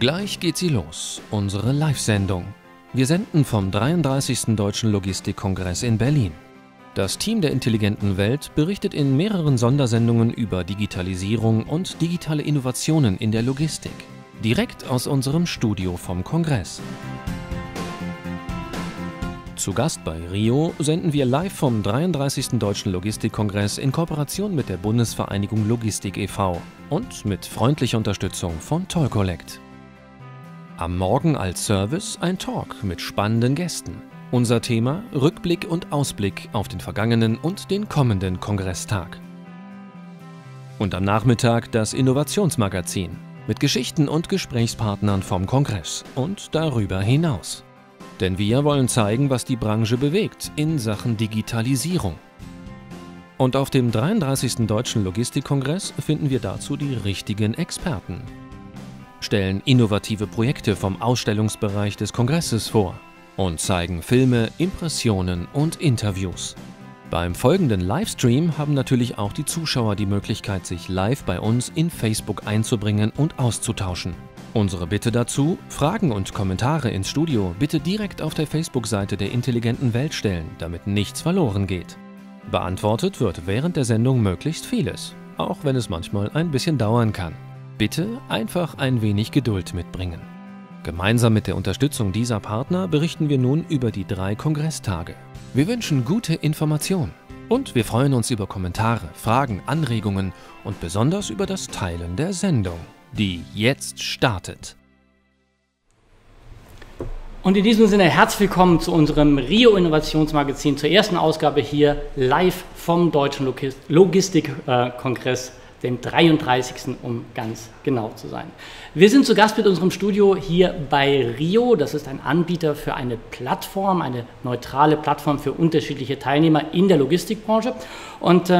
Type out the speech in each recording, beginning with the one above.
Gleich geht sie los, unsere Live-Sendung. Wir senden vom 33. Deutschen Logistikkongress in Berlin. Das Team der Intelligenten Welt berichtet in mehreren Sondersendungen über Digitalisierung und digitale Innovationen in der Logistik. Direkt aus unserem Studio vom Kongress. Zu Gast bei Rio senden wir live vom 33. Deutschen Logistikkongress in Kooperation mit der Bundesvereinigung Logistik e.V. und mit freundlicher Unterstützung von Toll Collect. Am Morgen als Service ein Talk mit spannenden Gästen. Unser Thema: Rückblick und Ausblick auf den vergangenen und den kommenden Kongresstag. Und am Nachmittag das Innovationsmagazin mit Geschichten und Gesprächspartnern vom Kongress und darüber hinaus. Denn wir wollen zeigen, was die Branche bewegt in Sachen Digitalisierung. Und auf dem 33. Deutschen Logistikkongress finden wir dazu die richtigen Experten, stellen innovative Projekte vom Ausstellungsbereich des Kongresses vor und zeigen Filme, Impressionen und Interviews. Beim folgenden Livestream haben natürlich auch die Zuschauer die Möglichkeit, sich live bei uns in Facebook einzubringen und auszutauschen. Unsere Bitte dazu: Fragen und Kommentare ins Studio bitte direkt auf der Facebook-Seite der Intelligenten Welt stellen, damit nichts verloren geht. Beantwortet wird während der Sendung möglichst vieles, auch wenn es manchmal ein bisschen dauern kann. Bitte einfach ein wenig Geduld mitbringen. Gemeinsam mit der Unterstützung dieser Partner berichten wir nun über die 3 Kongresstage. Wir wünschen gute Information und wir freuen uns über Kommentare, Fragen, Anregungen und besonders über das Teilen der Sendung, die jetzt startet. Und in diesem Sinne herzlich willkommen zu unserem Rio Innovationsmagazin, zur ersten Ausgabe hier live vom Deutschen Logistikkongress, dem 33. um ganz genau zu sein. Wir sind zu Gast mit unserem Studio hier bei Rio. Das ist ein Anbieter für eine Plattform, eine neutrale Plattform für unterschiedliche Teilnehmer in der Logistikbranche. Und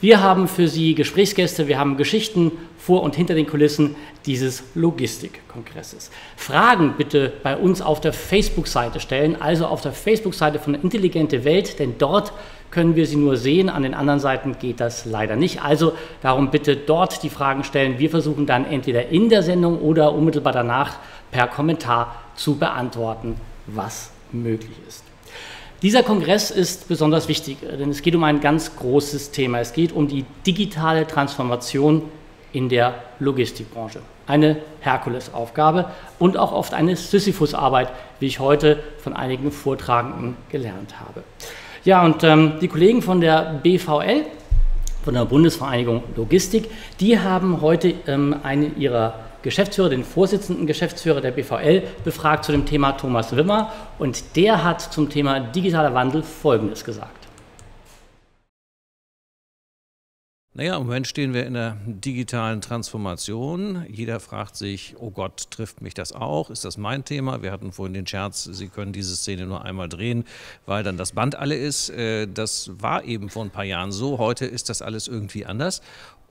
wir haben für Sie Gesprächsgäste, wir haben Geschichten vor und hinter den Kulissen dieses Logistikkongresses. Fragen bitte bei uns auf der Facebook-Seite stellen, also auf der Facebook-Seite von Intelligente Welt, denn dort können wir sie nur sehen, an den anderen Seiten geht das leider nicht. Also darum bitte dort die Fragen stellen. Wir versuchen dann entweder in der Sendung oder unmittelbar danach per Kommentar zu beantworten, was möglich ist. Dieser Kongress ist besonders wichtig, denn es geht um ein ganz großes Thema. Es geht um die digitale Transformation in der Logistikbranche. Eine Herkulesaufgabe und auch oft eine Sisyphusarbeit, wie ich heute von einigen Vortragenden gelernt habe. Ja, und die Kollegen von der BVL, von der Bundesvereinigung Logistik, die haben heute einen ihrer Geschäftsführer, den Vorsitzenden Geschäftsführer der BVL, befragt zu dem Thema Thomas Wimmer. Und der hat zum Thema digitaler Wandel Folgendes gesagt. Naja, im Moment stehen wir in der digitalen Transformation. Jeder fragt sich, oh Gott, trifft mich das auch? Ist das mein Thema? Wir hatten vorhin den Scherz, Sie können diese Szene nur einmal drehen, weil dann das Band alle ist. Das war eben vor ein paar Jahren so. Heute ist das alles irgendwie anders.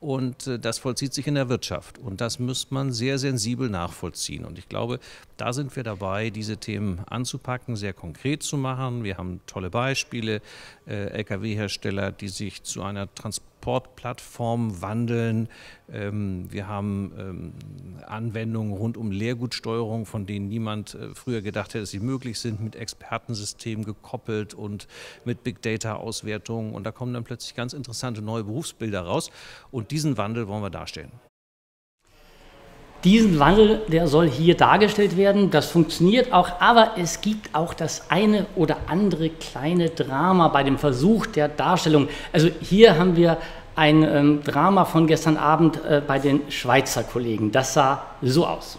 Und das vollzieht sich in der Wirtschaft. Und das muss man sehr sensibel nachvollziehen. Und ich glaube, da sind wir dabei, diese Themen anzupacken, sehr konkret zu machen. Wir haben tolle Beispiele, Lkw-Hersteller, die sich zu einer Transportplattform wandeln. Wir haben Anwendungen rund um Leergutsteuerung, von denen niemand früher gedacht hätte, dass sie möglich sind, mit Expertensystemen gekoppelt und mit Big Data-Auswertungen. Und da kommen dann plötzlich ganz interessante neue Berufsbilder raus. Und diesen Wandel wollen wir darstellen. Diesen Wandel, der soll hier dargestellt werden, das funktioniert auch, aber es gibt auch das eine oder andere kleine Drama bei dem Versuch der Darstellung. Also hier haben wir ein Drama von gestern Abend bei den Schweizer Kollegen. Das sah so aus.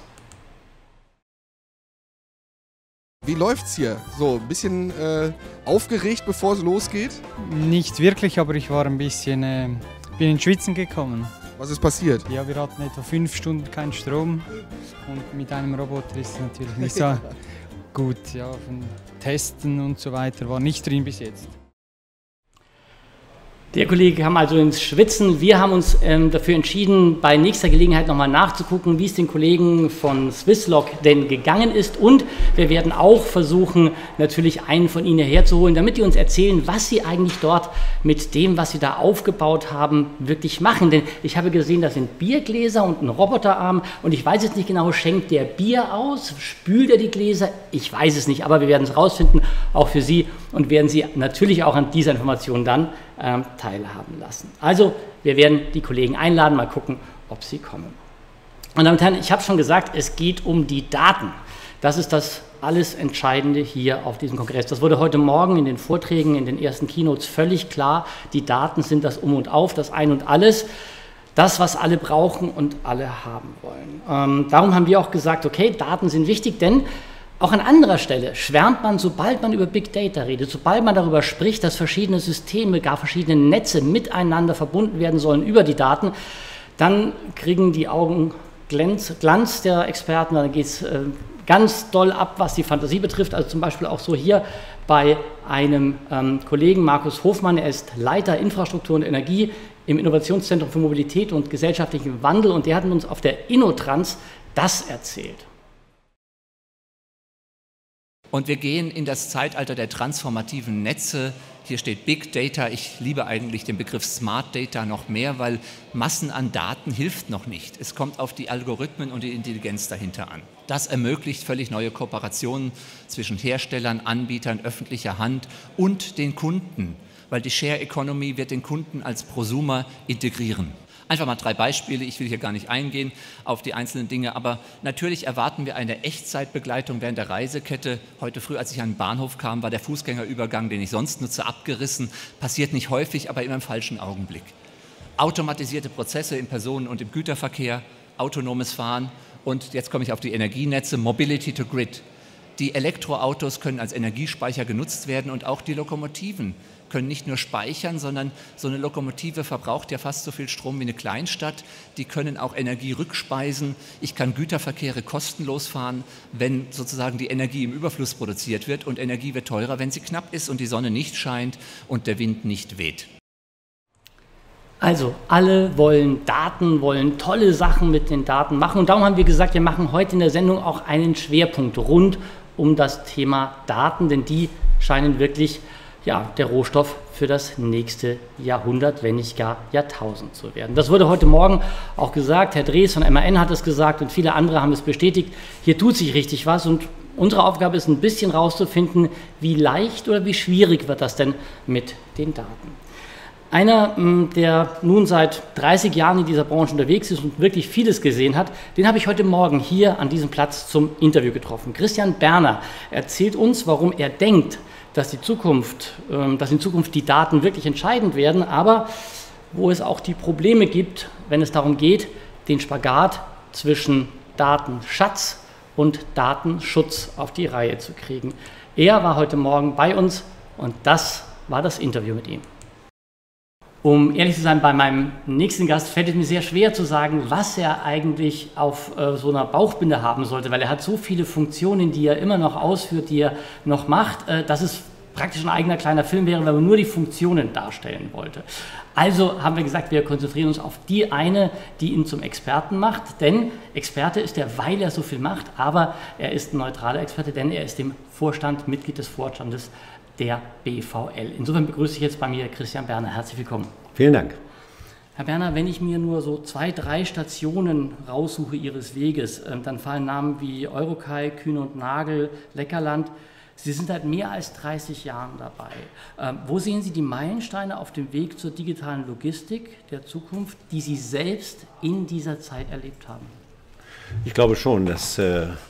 Wie läuft's hier? So ein bisschen aufgeregt, bevor es losgeht? Nicht wirklich, aber ich war ein bisschen, bin in Schwitzen gekommen. Was ist passiert? Ja, wir hatten etwa 5 Stunden keinen Strom und mit einem Roboter ist es natürlich nicht so gut. Ja, von Testen und so weiter war nicht drin bis jetzt. Der Kollege kam also ins Schwitzen. Wir haben uns dafür entschieden, bei nächster Gelegenheit nochmal nachzugucken, wie es den Kollegen von Swisslog denn gegangen ist. Und wir werden auch versuchen, natürlich einen von ihnen herzuholen, damit die uns erzählen, was sie eigentlich dort mit dem, was sie da aufgebaut haben, wirklich machen. Denn ich habe gesehen, das sind Biergläser und ein Roboterarm. Und ich weiß jetzt nicht genau, schenkt der Bier aus? Spült er die Gläser? Ich weiß es nicht, aber wir werden es rausfinden, auch für Sie. Und werden Sie natürlich auch an dieser Information dann teilhaben lassen. Also, wir werden die Kollegen einladen, mal gucken, ob sie kommen. Und damit, ich habe schon gesagt, es geht um die Daten. Das ist das alles Entscheidende hier auf diesem Kongress. Das wurde heute Morgen in den Vorträgen, in den ersten Keynotes völlig klar. Die Daten sind das Um und Auf, das Ein und Alles. Das, was alle brauchen und alle haben wollen. Darum haben wir auch gesagt, okay, Daten sind wichtig, denn auch an anderer Stelle schwärmt man, sobald man über Big Data redet, sobald man darüber spricht, dass verschiedene Systeme, gar verschiedene Netze miteinander verbunden werden sollen über die Daten, dann kriegen die Augen Glanz der Experten, dann geht es ganz doll ab, was die Fantasie betrifft. Also zum Beispiel auch so hier bei einem Kollegen, Markus Hofmann, er ist Leiter Infrastruktur und Energie im Innovationszentrum für Mobilität und gesellschaftlichen Wandel, und der hat uns auf der InnoTrans das erzählt. Und wir gehen in das Zeitalter der transformativen Netze. Hier steht Big Data. Ich liebe eigentlich den Begriff Smart Data noch mehr, weil Massen an Daten hilft noch nicht. Es kommt auf die Algorithmen und die Intelligenz dahinter an. Das ermöglicht völlig neue Kooperationen zwischen Herstellern, Anbietern, öffentlicher Hand und den Kunden, weil die Share Economy wird den Kunden als Prosumer integrieren. Einfach mal 3 Beispiele, ich will hier gar nicht eingehen auf die einzelnen Dinge, aber natürlich erwarten wir eine Echtzeitbegleitung während der Reisekette. Heute früh, als ich an den Bahnhof kam, war der Fußgängerübergang, den ich sonst nutze, abgerissen. Passiert nicht häufig, aber immer im falschen Augenblick. Automatisierte Prozesse im Personen- und im Güterverkehr, autonomes Fahren und jetzt komme ich auf die Energienetze, Mobility to Grid. Die Elektroautos können als Energiespeicher genutzt werden und auch die Lokomotiven können nicht nur speichern, sondern so eine Lokomotive verbraucht ja fast so viel Strom wie eine Kleinstadt. Die können auch Energie rückspeisen. Ich kann Güterverkehre kostenlos fahren, wenn sozusagen die Energie im Überfluss produziert wird. Und Energie wird teurer, wenn sie knapp ist und die Sonne nicht scheint und der Wind nicht weht. Also alle wollen Daten, wollen tolle Sachen mit den Daten machen. Und darum haben wir gesagt, wir machen heute in der Sendung auch einen Schwerpunkt rund um das Thema Daten, denn die scheinen wirklich ja, der Rohstoff für das nächste Jahrhundert, wenn nicht gar Jahrtausend zu werden. Das wurde heute Morgen auch gesagt, Herr Drees von MAN hat es gesagt und viele andere haben es bestätigt, hier tut sich richtig was und unsere Aufgabe ist ein bisschen rauszufinden, wie leicht oder wie schwierig wird das denn mit den Daten. Einer, der nun seit 30 Jahren in dieser Branche unterwegs ist und wirklich vieles gesehen hat, den habe ich heute Morgen hier an diesem Platz zum Interview getroffen. Christian Berner erzählt uns, warum er denkt, dass in Zukunft die Daten wirklich entscheidend werden, aber wo es auch die Probleme gibt, wenn es darum geht, den Spagat zwischen Datenschatz und Datenschutz auf die Reihe zu kriegen. Er war heute Morgen bei uns und das war das Interview mit ihm. Um ehrlich zu sein, bei meinem nächsten Gast fällt es mir sehr schwer zu sagen, was er eigentlich auf so einer Bauchbinde haben sollte, weil er hat so viele Funktionen, die er immer noch ausführt, die er noch macht, dass es praktisch ein eigener kleiner Film wäre, wenn man nur die Funktionen darstellen wollte. Also haben wir gesagt, wir konzentrieren uns auf die eine, die ihn zum Experten macht, denn Experte ist er, weil er so viel macht, aber er ist ein neutraler Experte, denn er ist im Vorstand, Mitglied des Vorstandes der BVL. Insofern begrüße ich jetzt bei mir Christian Berner. Herzlich willkommen. Vielen Dank. Herr Berner, wenn ich mir nur so 2, 3 Stationen raussuche Ihres Weges, dann fallen Namen wie Eurokai, Kühne und Nagel, Leckerland. Sie sind seit mehr als 30 Jahren dabei. Wo sehen Sie die Meilensteine auf dem Weg zur digitalen Logistik der Zukunft, die Sie selbst in dieser Zeit erlebt haben? Ich glaube schon, dass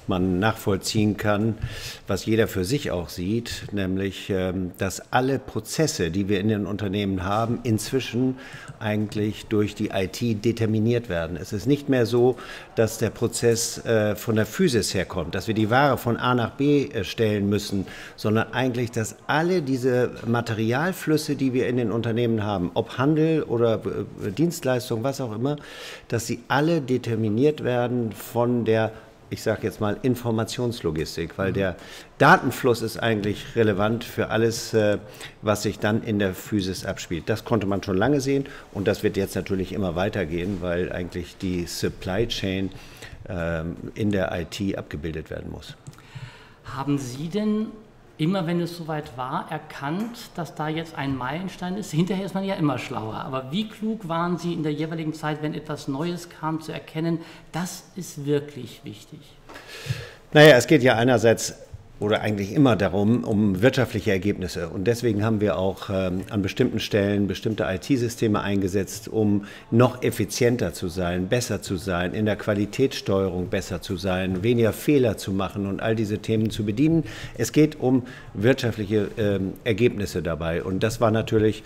man nachvollziehen kann, was jeder für sich auch sieht, nämlich, dass alle Prozesse, die wir in den Unternehmen haben, inzwischen eigentlich durch die IT determiniert werden. Es ist nicht mehr so, dass der Prozess von der Physis herkommt, dass wir die Ware von A nach B stellen müssen, sondern eigentlich, dass alle diese Materialflüsse, die wir in den Unternehmen haben, ob Handel oder Dienstleistung, was auch immer, dass sie alle determiniert werden von der ich sage jetzt mal, Informationslogistik, weil der Datenfluss ist eigentlich relevant für alles, was sich dann in der Physis abspielt. Das konnte man schon lange sehen und das wird jetzt natürlich immer weitergehen, weil eigentlich die Supply Chain in der IT abgebildet werden muss. Haben Sie denn immer, wenn es soweit war, erkannt, dass da jetzt ein Meilenstein ist? Hinterher ist man ja immer schlauer. Aber wie klug waren Sie in der jeweiligen Zeit, wenn etwas Neues kam, zu erkennen, das ist wirklich wichtig? Naja, es geht ja einerseits oder eigentlich immer darum, um wirtschaftliche Ergebnisse. Und deswegen haben wir auch an bestimmten Stellen bestimmte IT-Systeme eingesetzt, um noch effizienter zu sein, besser zu sein, in der Qualitätssteuerung besser zu sein, weniger Fehler zu machen und all diese Themen zu bedienen. Es geht um wirtschaftliche Ergebnisse dabei. Und das war natürlich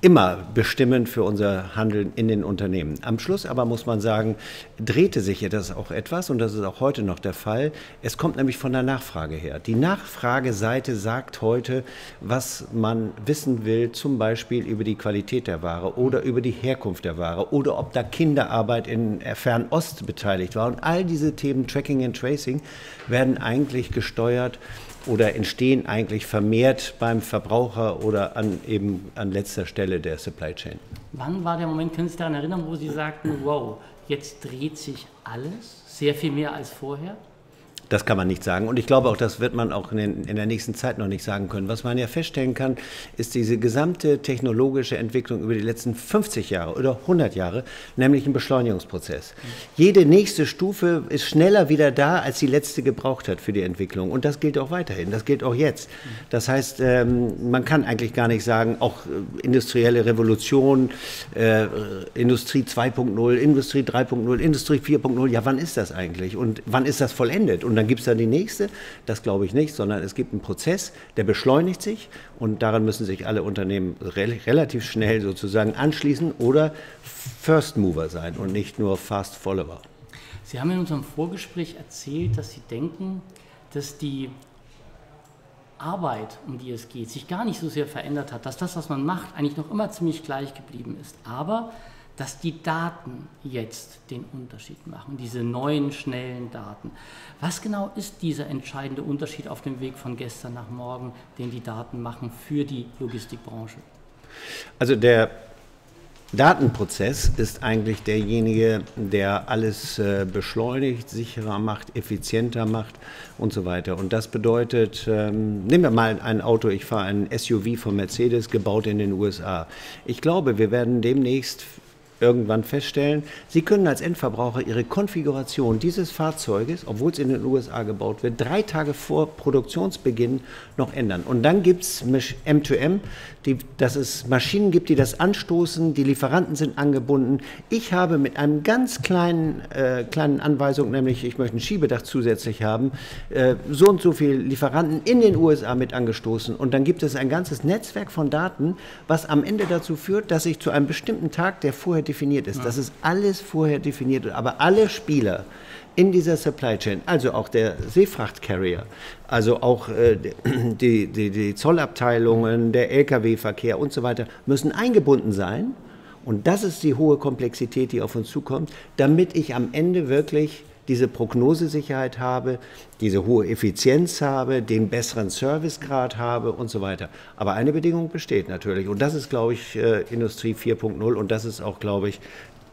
immer bestimmend für unser Handeln in den Unternehmen. Am Schluss aber muss man sagen, drehte sich ja das auch etwas und das ist auch heute noch der Fall. Es kommt nämlich von der Nachfrage her. Die Nachfrageseite sagt heute, was man wissen will, zum Beispiel über die Qualität der Ware oder über die Herkunft der Ware oder ob da Kinderarbeit in Fernost beteiligt war. Und all diese Themen Tracking and Tracing werden eigentlich gesteuert oder entstehen eigentlich vermehrt beim Verbraucher oder eben an letzter Stelle der Supply Chain. Wann war der Moment, können Sie sich daran erinnern, wo Sie sagten, wow, jetzt dreht sich alles, sehr viel mehr als vorher? Das kann man nicht sagen und ich glaube auch, das wird man auch in der nächsten Zeit noch nicht sagen können. Was man ja feststellen kann, ist diese gesamte technologische Entwicklung über die letzten 50 Jahre oder 100 Jahre, nämlich ein Beschleunigungsprozess. Jede nächste Stufe ist schneller wieder da, als die letzte gebraucht hat für die Entwicklung und das gilt auch weiterhin, das gilt auch jetzt. Das heißt, man kann eigentlich gar nicht sagen, auch industrielle Revolution, Industrie 2.0, Industrie 3.0, Industrie 4.0, ja wann ist das eigentlich und wann ist das vollendet? Und dann gibt es dann die nächste, das glaube ich nicht, sondern es gibt einen Prozess, der beschleunigt sich und daran müssen sich alle Unternehmen relativ schnell sozusagen anschließen oder First Mover sein und nicht nur Fast Follower. Sie haben in unserem Vorgespräch erzählt, dass Sie denken, dass die Arbeit, um die es geht, sich gar nicht so sehr verändert hat, dass das, was man macht, eigentlich noch immer ziemlich gleich geblieben ist, aber dass die Daten jetzt den Unterschied machen, diese neuen, schnellen Daten. Was genau ist dieser entscheidende Unterschied auf dem Weg von gestern nach morgen, den die Daten machen für die Logistikbranche? Also der Datenprozess ist eigentlich derjenige, der alles beschleunigt, sicherer macht, effizienter macht und so weiter. Und das bedeutet, nehmen wir mal ein Auto, ich fahre einen SUV von Mercedes, gebaut in den USA. Ich glaube, wir werden demnächst irgendwann feststellen, Sie können als Endverbraucher Ihre Konfiguration dieses Fahrzeuges, obwohl es in den USA gebaut wird, 3 Tage vor Produktionsbeginn noch ändern. Und dann gibt es M2M, dass es Maschinen gibt, die das anstoßen, die Lieferanten sind angebunden. Ich habe mit einem ganz kleinen Anweisung, nämlich ich möchte ein Schiebedach zusätzlich haben, so und so viele Lieferanten in den USA mit angestoßen. Und dann gibt es ein ganzes Netzwerk von Daten, was am Ende dazu führt, dass ich zu einem bestimmten Tag, der vorher definiert ist. Das ist alles vorher definiert. Aber alle Spieler in dieser Supply Chain, also auch der Seefrachtcarrier, also auch die Zollabteilungen, der Lkw-Verkehr und so weiter, müssen eingebunden sein. Und das ist die hohe Komplexität, die auf uns zukommt, damit ich am Ende wirklich diese Prognosesicherheit habe, diese hohe Effizienz habe, den besseren Servicegrad habe und so weiter. Aber eine Bedingung besteht natürlich und das ist, glaube ich, Industrie 4.0 und das ist auch, glaube ich,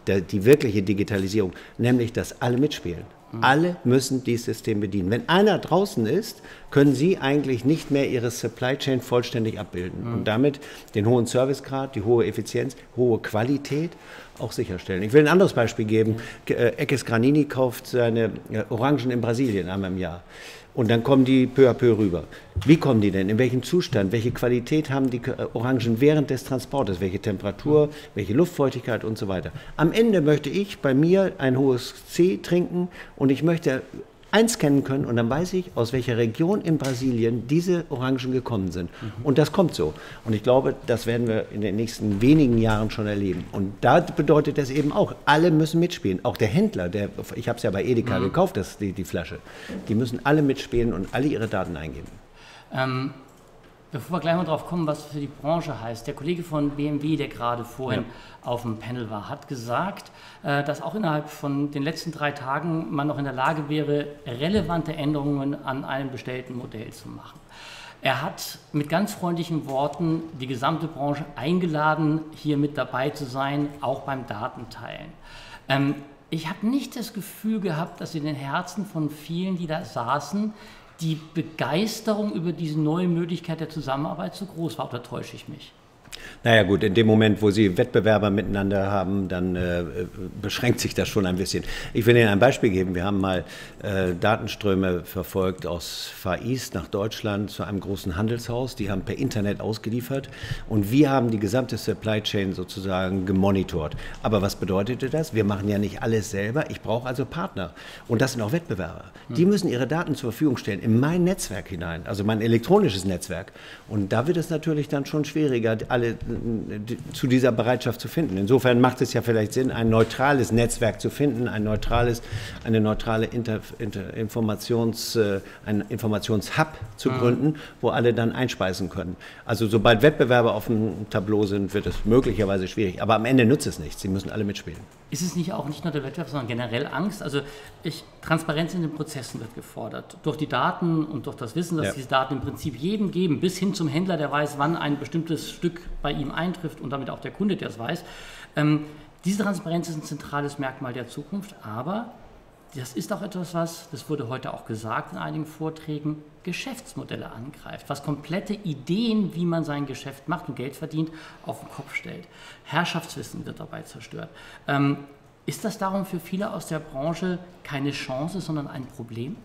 die wirkliche Digitalisierung, nämlich, dass alle mitspielen. Alle müssen dieses System bedienen. Wenn einer draußen ist, können Sie eigentlich nicht mehr Ihre Supply Chain vollständig abbilden und damit den hohen Servicegrad, die hohe Effizienz, hohe Qualität auch sicherstellen. Ich will ein anderes Beispiel geben. Eckes Granini kauft seine Orangen in Brasilien einmal im Jahr. Und dann kommen die peu à peu rüber. Wie kommen die denn? In welchem Zustand? Welche Qualität haben die Orangen während des Transportes? Welche Temperatur? Welche Luftfeuchtigkeit und so weiter? Am Ende möchte ich bei mir ein hohes C trinken und ich möchte einscannen können und dann weiß ich, aus welcher Region in Brasilien diese Orangen gekommen sind. Und das kommt so. Und ich glaube, das werden wir in den nächsten wenigen Jahren schon erleben. Und da bedeutet das eben auch, alle müssen mitspielen. Auch der Händler, ich habe es ja bei Edeka gekauft, die Flasche. Die müssen alle mitspielen und alle ihre Daten eingeben. Bevor wir gleich mal drauf kommen, was für die Branche heißt, der Kollege von BMW, der gerade vorhin auf dem Panel war, hat gesagt, dass auch innerhalb von den letzten 3 Tagen man noch in der Lage wäre, relevante Änderungen an einem bestellten Modell zu machen. Er hat mit ganz freundlichen Worten die gesamte Branche eingeladen, hier mit dabei zu sein, auch beim Datenteilen. Ich habe nicht das Gefühl gehabt, dass in den Herzen von vielen, die da saßen, die Begeisterung über diese neue Möglichkeit der Zusammenarbeit zu groß war, oder täusche ich mich? Naja gut, in dem Moment, wo Sie Wettbewerber miteinander haben, dann beschränkt sich das schon ein bisschen. Ich will Ihnen ein Beispiel geben. Wir haben mal Datenströme verfolgt aus Far East nach Deutschland zu einem großen Handelshaus. Die haben per Internet ausgeliefert und wir haben die gesamte Supply Chain sozusagen gemonitort. Aber was bedeutete das? Wir machen ja nicht alles selber. Ich brauche also Partner und das sind auch Wettbewerber. Die müssen ihre Daten zur Verfügung stellen in mein Netzwerk hinein, also mein elektronisches Netzwerk. Und da wird es natürlich dann schon schwieriger, alle zu dieser Bereitschaft zu finden. Insofern macht es ja vielleicht Sinn, ein neutrales Netzwerk zu finden, eine neutrale Informationshub zu gründen, wo alle dann einspeisen können. Also sobald Wettbewerber auf dem Tableau sind, wird es möglicherweise schwierig. Aber am Ende nützt es nichts. Sie müssen alle mitspielen. Ist es nicht auch nicht nur der Wettbewerb, sondern generell Angst? Also Transparenz in den Prozessen wird gefordert. Durch die Daten und durch das Wissen, dass diese Daten im Prinzip jedem geben, bis hin zum Händler, der weiß, wann ein bestimmtes Stück bei ihm eintrifft und damit auch der Kunde, der es weiß. Diese Transparenz ist ein zentrales Merkmal der Zukunft, aber das ist auch etwas, was, das wurde heute auch gesagt in einigen Vorträgen, Geschäftsmodelle angreift, was komplette Ideen, wie man sein Geschäft macht und Geld verdient, auf den Kopf stellt. Herrschaftswissen wird dabei zerstört. Ist das darum für viele aus der Branche keine Chance, sondern ein Problem?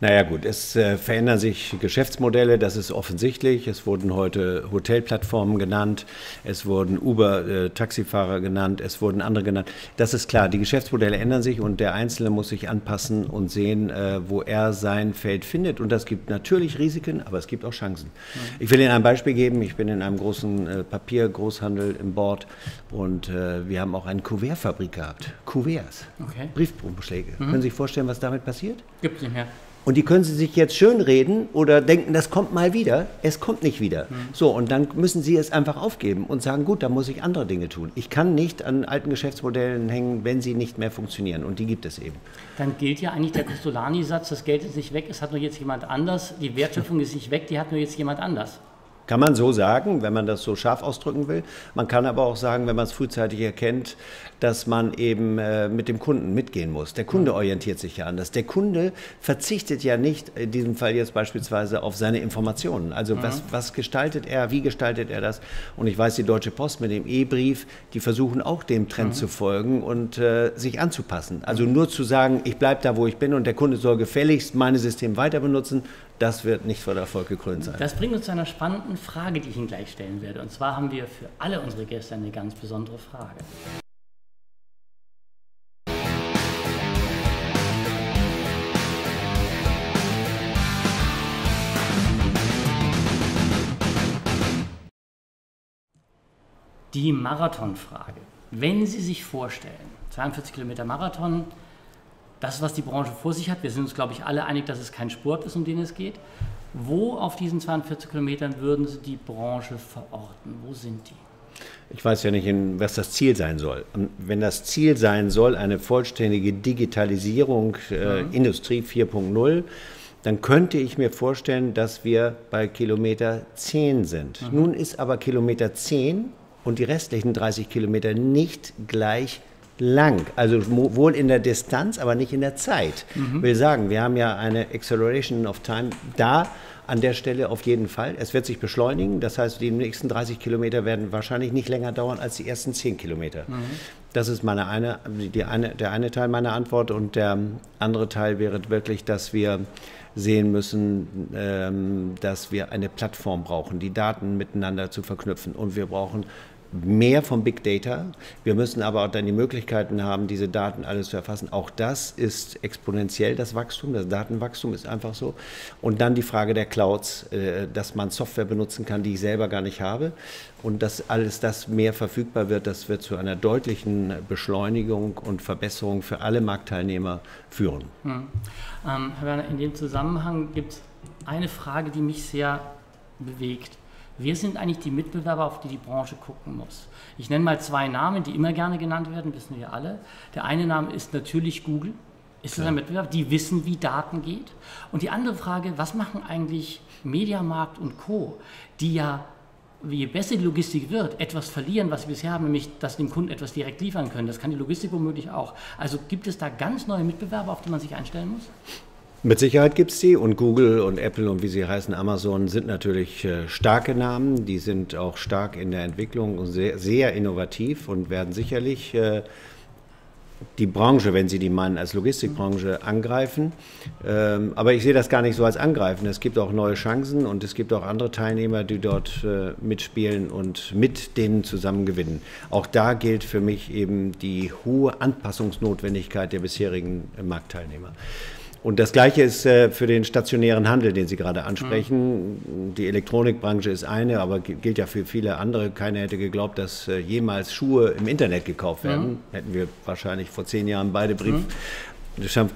Naja gut, es verändern sich Geschäftsmodelle, das ist offensichtlich. Es wurden heute Hotelplattformen genannt, es wurden Uber-Taxifahrer genannt, es wurden andere genannt. Das ist klar, die Geschäftsmodelle ändern sich und der Einzelne muss sich anpassen und sehen, wo er sein Feld findet. Und das gibt natürlich Risiken, aber es gibt auch Chancen. Ich will Ihnen ein Beispiel geben. Ich bin in einem großen Papiergroßhandel im Board und wir haben auch eine Kuvertfabrik gehabt. Kuverts, okay. Briefumschläge. Können Sie sich vorstellen, was damit passiert? Gibt es nicht mehr. Und die können Sie sich jetzt schönreden oder denken, das kommt mal wieder. Es kommt nicht wieder. So, und dann müssen Sie es einfach aufgeben und sagen, gut, da muss ich andere Dinge tun. Ich kann nicht an alten Geschäftsmodellen hängen, wenn sie nicht mehr funktionieren. Und die gibt es eben. Dann gilt ja eigentlich der Costolani-Satz, das Geld ist nicht weg, es hat nur jetzt jemand anders. Die Wertschöpfung ist nicht weg, die hat nur jetzt jemand anders. Kann man so sagen, wenn man das so scharf ausdrücken will. Man kann aber auch sagen, wenn man es frühzeitig erkennt, dass man eben mit dem Kunden mitgehen muss. Der Kunde orientiert sich ja anders. Der Kunde verzichtet ja nicht, in diesem Fall jetzt beispielsweise, auf seine Informationen. Also was gestaltet er, wie gestaltet er das? Und ich weiß, die Deutsche Post mit dem E-Brief, die versuchen auch dem Trend zu folgen und sich anzupassen. Also nur zu sagen, ich bleibe da, wo ich bin und der Kunde soll gefälligst mein System weiter benutzen, das wird nicht vor Erfolg gekrönt sein. Das bringt uns zu einer spannenden Frage, die ich Ihnen gleich stellen werde. Und zwar haben wir für alle unsere Gäste eine ganz besondere Frage. Die Marathonfrage. Wenn Sie sich vorstellen, 42 Kilometer Marathon, das, was die Branche vor sich hat, wir sind uns, glaube ich, alle einig, dass es kein Sport ist, um den es geht. Wo auf diesen 42 Kilometern würden Sie die Branche verorten? Wo sind die? Ich weiß ja nicht, was das Ziel sein soll. Wenn das Ziel sein soll, eine vollständige Digitalisierung, Industrie 4.0, dann könnte ich mir vorstellen, dass wir bei Kilometer 10 sind. Nun ist aber Kilometer 10 und die restlichen 30 Kilometer nicht gleich lang, also wohl in der Distanz, aber nicht in der Zeit. Ich will sagen, wir haben ja eine Acceleration of Time da, an der Stelle auf jeden Fall. Es wird sich beschleunigen, das heißt, die nächsten 30 Kilometer werden wahrscheinlich nicht länger dauern als die ersten 10 Kilometer. Das ist der eine Teil meiner Antwort und der andere Teil wäre wirklich, dass wir sehen müssen, dass wir eine Plattform brauchen, die Daten miteinander zu verknüpfen und wir brauchen mehr von Big Data. Wir müssen aber auch dann die Möglichkeiten haben, diese Daten alles zu erfassen. Auch das ist exponentiell, das Wachstum, das Datenwachstum ist einfach so. Und dann die Frage der Clouds, dass man Software benutzen kann, die ich selber gar nicht habe. Und dass alles das mehr verfügbar wird, das wird zu einer deutlichen Beschleunigung und Verbesserung für alle Marktteilnehmer führen. Herr Berner, in dem Zusammenhang gibt es eine Frage, die mich sehr bewegt. Wer sind eigentlich die Mitbewerber, auf die die Branche gucken muss? Ich nenne mal zwei Namen, die immer gerne genannt werden, wissen wir alle. Der eine Name ist natürlich Google. Ist das ein Mitbewerb? Die wissen, wie Daten geht. Und die andere Frage, was machen eigentlich Media Markt und Co., die ja, je besser die Logistik wird, etwas verlieren, was wir bisher haben, nämlich, dass dem Kunden etwas direkt liefern können. Das kann die Logistik womöglich auch. Also gibt es da ganz neue Mitbewerber, auf die man sich einstellen muss? Mit Sicherheit gibt es die, und Google und Apple und wie sie heißen, Amazon, sind natürlich starke Namen, die sind auch stark in der Entwicklung und sehr, sehr innovativ und werden sicherlich die Branche, wenn Sie die meinen, als Logistikbranche angreifen. Aber ich sehe das gar nicht so als angreifen. Es gibt auch neue Chancen und es gibt auch andere Teilnehmer, die dort mitspielen und mit denen zusammen gewinnen. Auch da gilt für mich eben die hohe Anpassungsnotwendigkeit der bisherigen Marktteilnehmer. Und das Gleiche ist für den stationären Handel, den Sie gerade ansprechen. Die Elektronikbranche ist eine, aber gilt ja für viele andere. Keiner hätte geglaubt, dass jemals Schuhe im Internet gekauft werden. Hätten wir wahrscheinlich vor 10 Jahren beide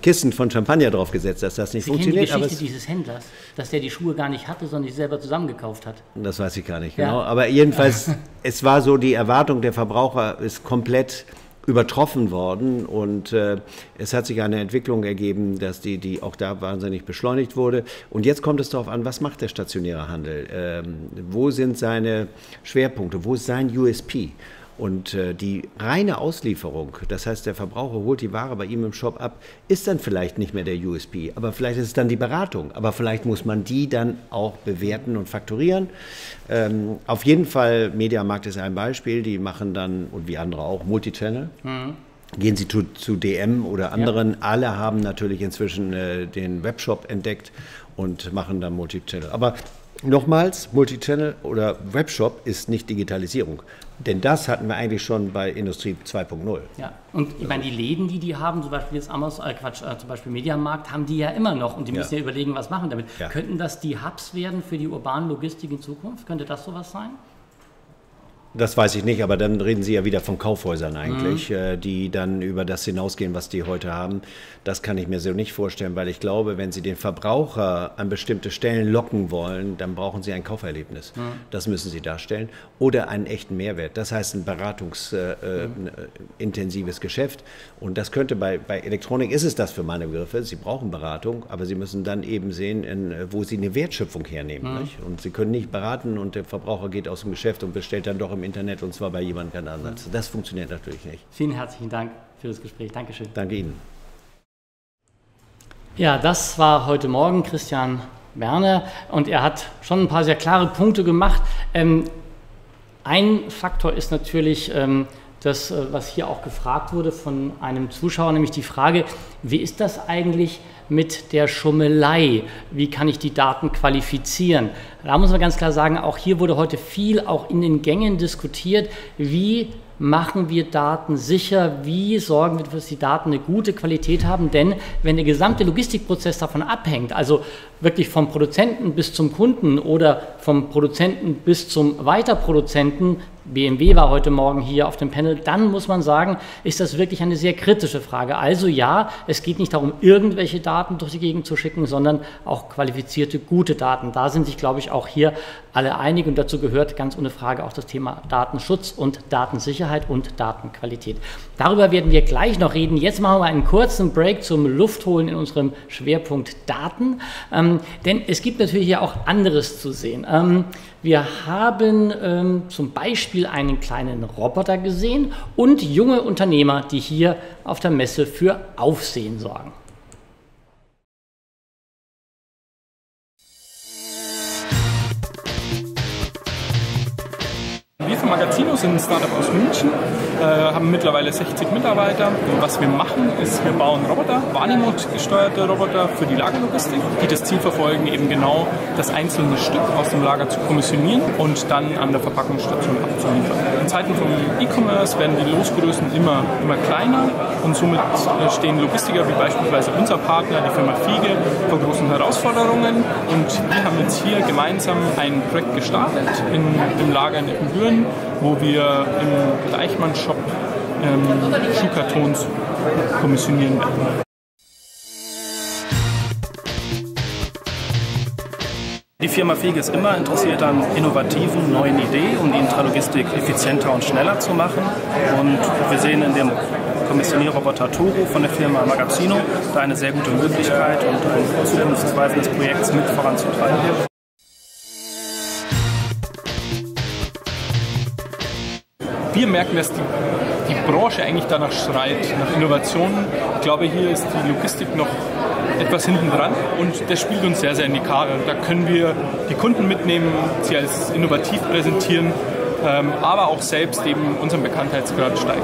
Kissen von Champagner draufgesetzt, dass das nicht funktioniert. Sie kennen die Geschichte dieses Händlers, dass der die Schuhe gar nicht hatte, sondern die selber zusammengekauft hat. Das weiß ich gar nicht genau. Aber jedenfalls, es war so, die Erwartung der Verbraucher ist komplett übertroffen worden, und es hat sich eine Entwicklung ergeben, dass die auch da wahnsinnig beschleunigt wurde. Und jetzt kommt es darauf an, was macht der stationäre Handel? Wo sind seine Schwerpunkte? Wo ist sein USP? Und die reine Auslieferung, das heißt, der Verbraucher holt die Ware bei ihm im Shop ab, ist dann vielleicht nicht mehr der USP, aber vielleicht ist es dann die Beratung, aber vielleicht muss man die dann auch bewerten und fakturieren. Auf jeden Fall, Media Markt ist ein Beispiel, die machen dann, und wie andere auch, Multichannel. Gehen Sie zu DM oder anderen, alle haben natürlich inzwischen den Webshop entdeckt und machen dann Multichannel. Aber nochmals, Multichannel oder Webshop ist nicht Digitalisierung. Denn das hatten wir eigentlich schon bei Industrie 2.0. Ja, und ich meine, die Läden, die haben, zum Beispiel jetzt Amazon, zum Beispiel Media Markt, haben die ja immer noch. Und die müssen ja überlegen, was machen damit. Ja. Könnten das die Hubs werden für die urbane Logistik in Zukunft? Könnte das sowas sein? Das weiß ich nicht, aber dann reden Sie ja wieder von Kaufhäusern eigentlich, die dann über das hinausgehen, was die heute haben. Das kann ich mir so nicht vorstellen, weil ich glaube, wenn Sie den Verbraucher an bestimmte Stellen locken wollen, dann brauchen Sie ein Kauferlebnis. Das müssen Sie darstellen. Oder einen echten Mehrwert. Das heißt, ein beratungsintensives Geschäft. Und das könnte bei Elektronik, ist es das für meine Begriffe. Sie brauchen Beratung, aber Sie müssen dann eben sehen, wo Sie eine Wertschöpfung hernehmen. Nicht? Und Sie können nicht beraten und der Verbraucher geht aus dem Geschäft und bestellt dann doch im Internet, und zwar bei jemandem ganz anderen. Das funktioniert natürlich nicht. Vielen herzlichen Dank für das Gespräch. Dankeschön. Danke Ihnen. Ja, das war heute Morgen Christian Berner, und er hat schon ein paar sehr klare Punkte gemacht. Ein Faktor ist natürlich das, was hier auch gefragt wurde von einem Zuschauer, nämlich die Frage, wie ist das eigentlich mit der Schummelei? Wie kann ich die Daten qualifizieren? Da muss man ganz klar sagen, auch hier wurde heute viel auch in den Gängen diskutiert, wie machen wir Daten sicher, wie sorgen wir dafür, dass die Daten eine gute Qualität haben, denn wenn der gesamte Logistikprozess davon abhängt, also wirklich vom Produzenten bis zum Kunden oder vom Produzenten bis zum Weiterproduzenten, BMW war heute Morgen hier auf dem Panel, dann muss man sagen, ist das wirklich eine sehr kritische Frage. Also ja, es geht nicht darum, irgendwelche Daten durch die Gegend zu schicken, sondern auch qualifizierte, gute Daten. Da sind sich, glaube ich, auch hier alle einig, und dazu gehört ganz ohne Frage auch das Thema Datenschutz und Datensicherheit und Datenqualität. Darüber werden wir gleich noch reden. Jetzt machen wir einen kurzen Break zum Luftholen in unserem Schwerpunkt Daten, denn es gibt natürlich hier auch anderes zu sehen. Wir haben zum Beispiel einen kleinen Roboter gesehen und junge Unternehmer, die hier auf der Messe für Aufsehen sorgen. Wir von Magazino sind ein Startup aus München, haben mittlerweile 60 Mitarbeiter. Und was wir machen, ist, wir bauen Roboter, wahrnehmungsgesteuerte Roboter für die Lagerlogistik, die das Ziel verfolgen, eben genau das einzelne Stück aus dem Lager zu kommissionieren und dann an der Verpackungsstation abzuliefern. In Zeiten vom E-Commerce werden die Losgrößen immer kleiner, und somit stehen Logistiker wie beispielsweise unser Partner, die Firma Fiege, vor großen Herausforderungen. Und wir haben jetzt hier gemeinsam ein Projekt gestartet in dem Lager in Bühren, wo wir im Deichmann-Shop Schuhkartons kommissionieren werden. Die Firma Fiege ist immer interessiert an innovativen, neuen Ideen, um die Intralogistik effizienter und schneller zu machen. Und wir sehen in dem Kommissionierroboter Toro von der Firma Magazino da eine sehr gute Möglichkeit und ein Zukunftsweisen des Projekts mit voranzutreiben. Wir merken, dass die Branche eigentlich danach schreit, nach Innovationen. Ich glaube, hier ist die Logistik noch etwas hinten dran und das spielt uns sehr, sehr in die Karten. Da können wir die Kunden mitnehmen, sie als innovativ präsentieren, aber auch selbst eben unseren Bekanntheitsgrad steigern.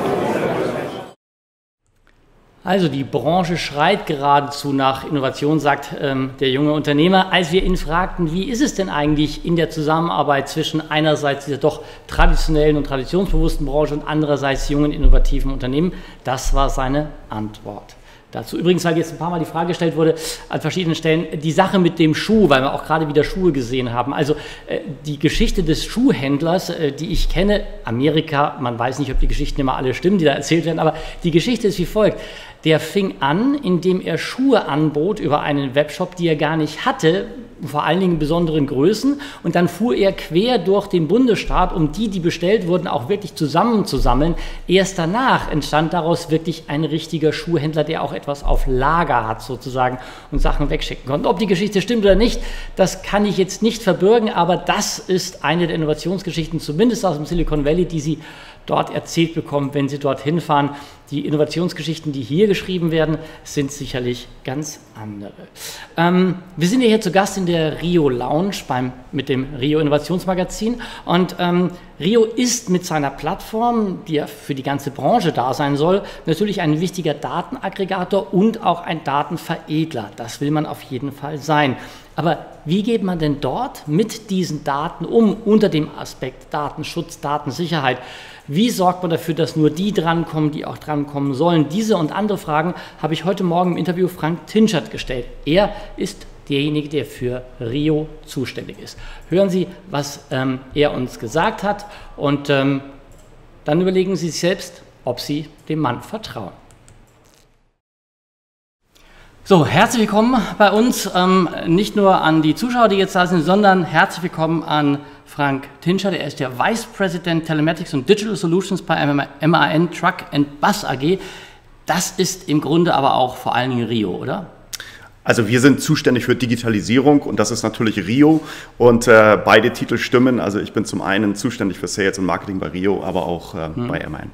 Also die Branche schreit geradezu nach Innovation, sagt der junge Unternehmer. Als wir ihn fragten, wie ist es denn eigentlich in der Zusammenarbeit zwischen einerseits dieser doch traditionellen und traditionsbewussten Branche und andererseits jungen, innovativen Unternehmen, das war seine Antwort. Dazu übrigens, weil jetzt ein paar Mal die Frage gestellt wurde, an verschiedenen Stellen, die Sache mit dem Schuh, weil wir auch gerade wieder Schuhe gesehen haben. Also die Geschichte des Schuhhändlers, die ich kenne, Amerika, man weiß nicht, ob die Geschichten immer alle stimmen, die da erzählt werden, aber die Geschichte ist wie folgt. Der fing an, indem er Schuhe anbot über einen Webshop, die er gar nicht hatte, vor allen Dingen in besonderen Größen. Und dann fuhr er quer durch den Bundesstaat, um die bestellt wurden, auch wirklich zusammenzusammeln. Erst danach entstand daraus wirklich ein richtiger Schuhhändler, der auch etwas auf Lager hat sozusagen und Sachen wegschicken konnte. Ob die Geschichte stimmt oder nicht, das kann ich jetzt nicht verbürgen, aber das ist eine der Innovationsgeschichten, zumindest aus dem Silicon Valley, die Sie dort erzählt bekommen, wenn Sie dorthin fahren. Die Innovationsgeschichten, die hier geschrieben werden, sind sicherlich ganz andere. Wir sind ja hier zu Gast in der Rio Lounge mit dem Rio Innovationsmagazin und Rio ist mit seiner Plattform, die ja für die ganze Branche da sein soll, natürlich ein wichtiger Datenaggregator und auch ein Datenveredler. Das will man auf jeden Fall sein. Aber wie geht man denn dort mit diesen Daten um, unter dem Aspekt Datenschutz, Datensicherheit? Wie sorgt man dafür, dass nur die drankommen, die auch drankommen sollen? Diese und andere Fragen habe ich heute Morgen im Interview Frank Tinschert gestellt. Er ist derjenige, der für Rio zuständig ist. Hören Sie, was er uns gesagt hat und dann überlegen Sie sich selbst, ob Sie dem Mann vertrauen. So, herzlich willkommen bei uns, nicht nur an die Zuschauer, die jetzt da sind, sondern herzlich willkommen an Frank Tinschert. Er ist der Vice President Telematics und Digital Solutions bei MAN Truck & Bus AG. Das ist im Grunde aber auch vor allen Dingen Rio, oder? Also wir sind zuständig für Digitalisierung und das ist natürlich Rio und beide Titel stimmen. Also ich bin zum einen zuständig für Sales und Marketing bei Rio, aber auch bei MAN.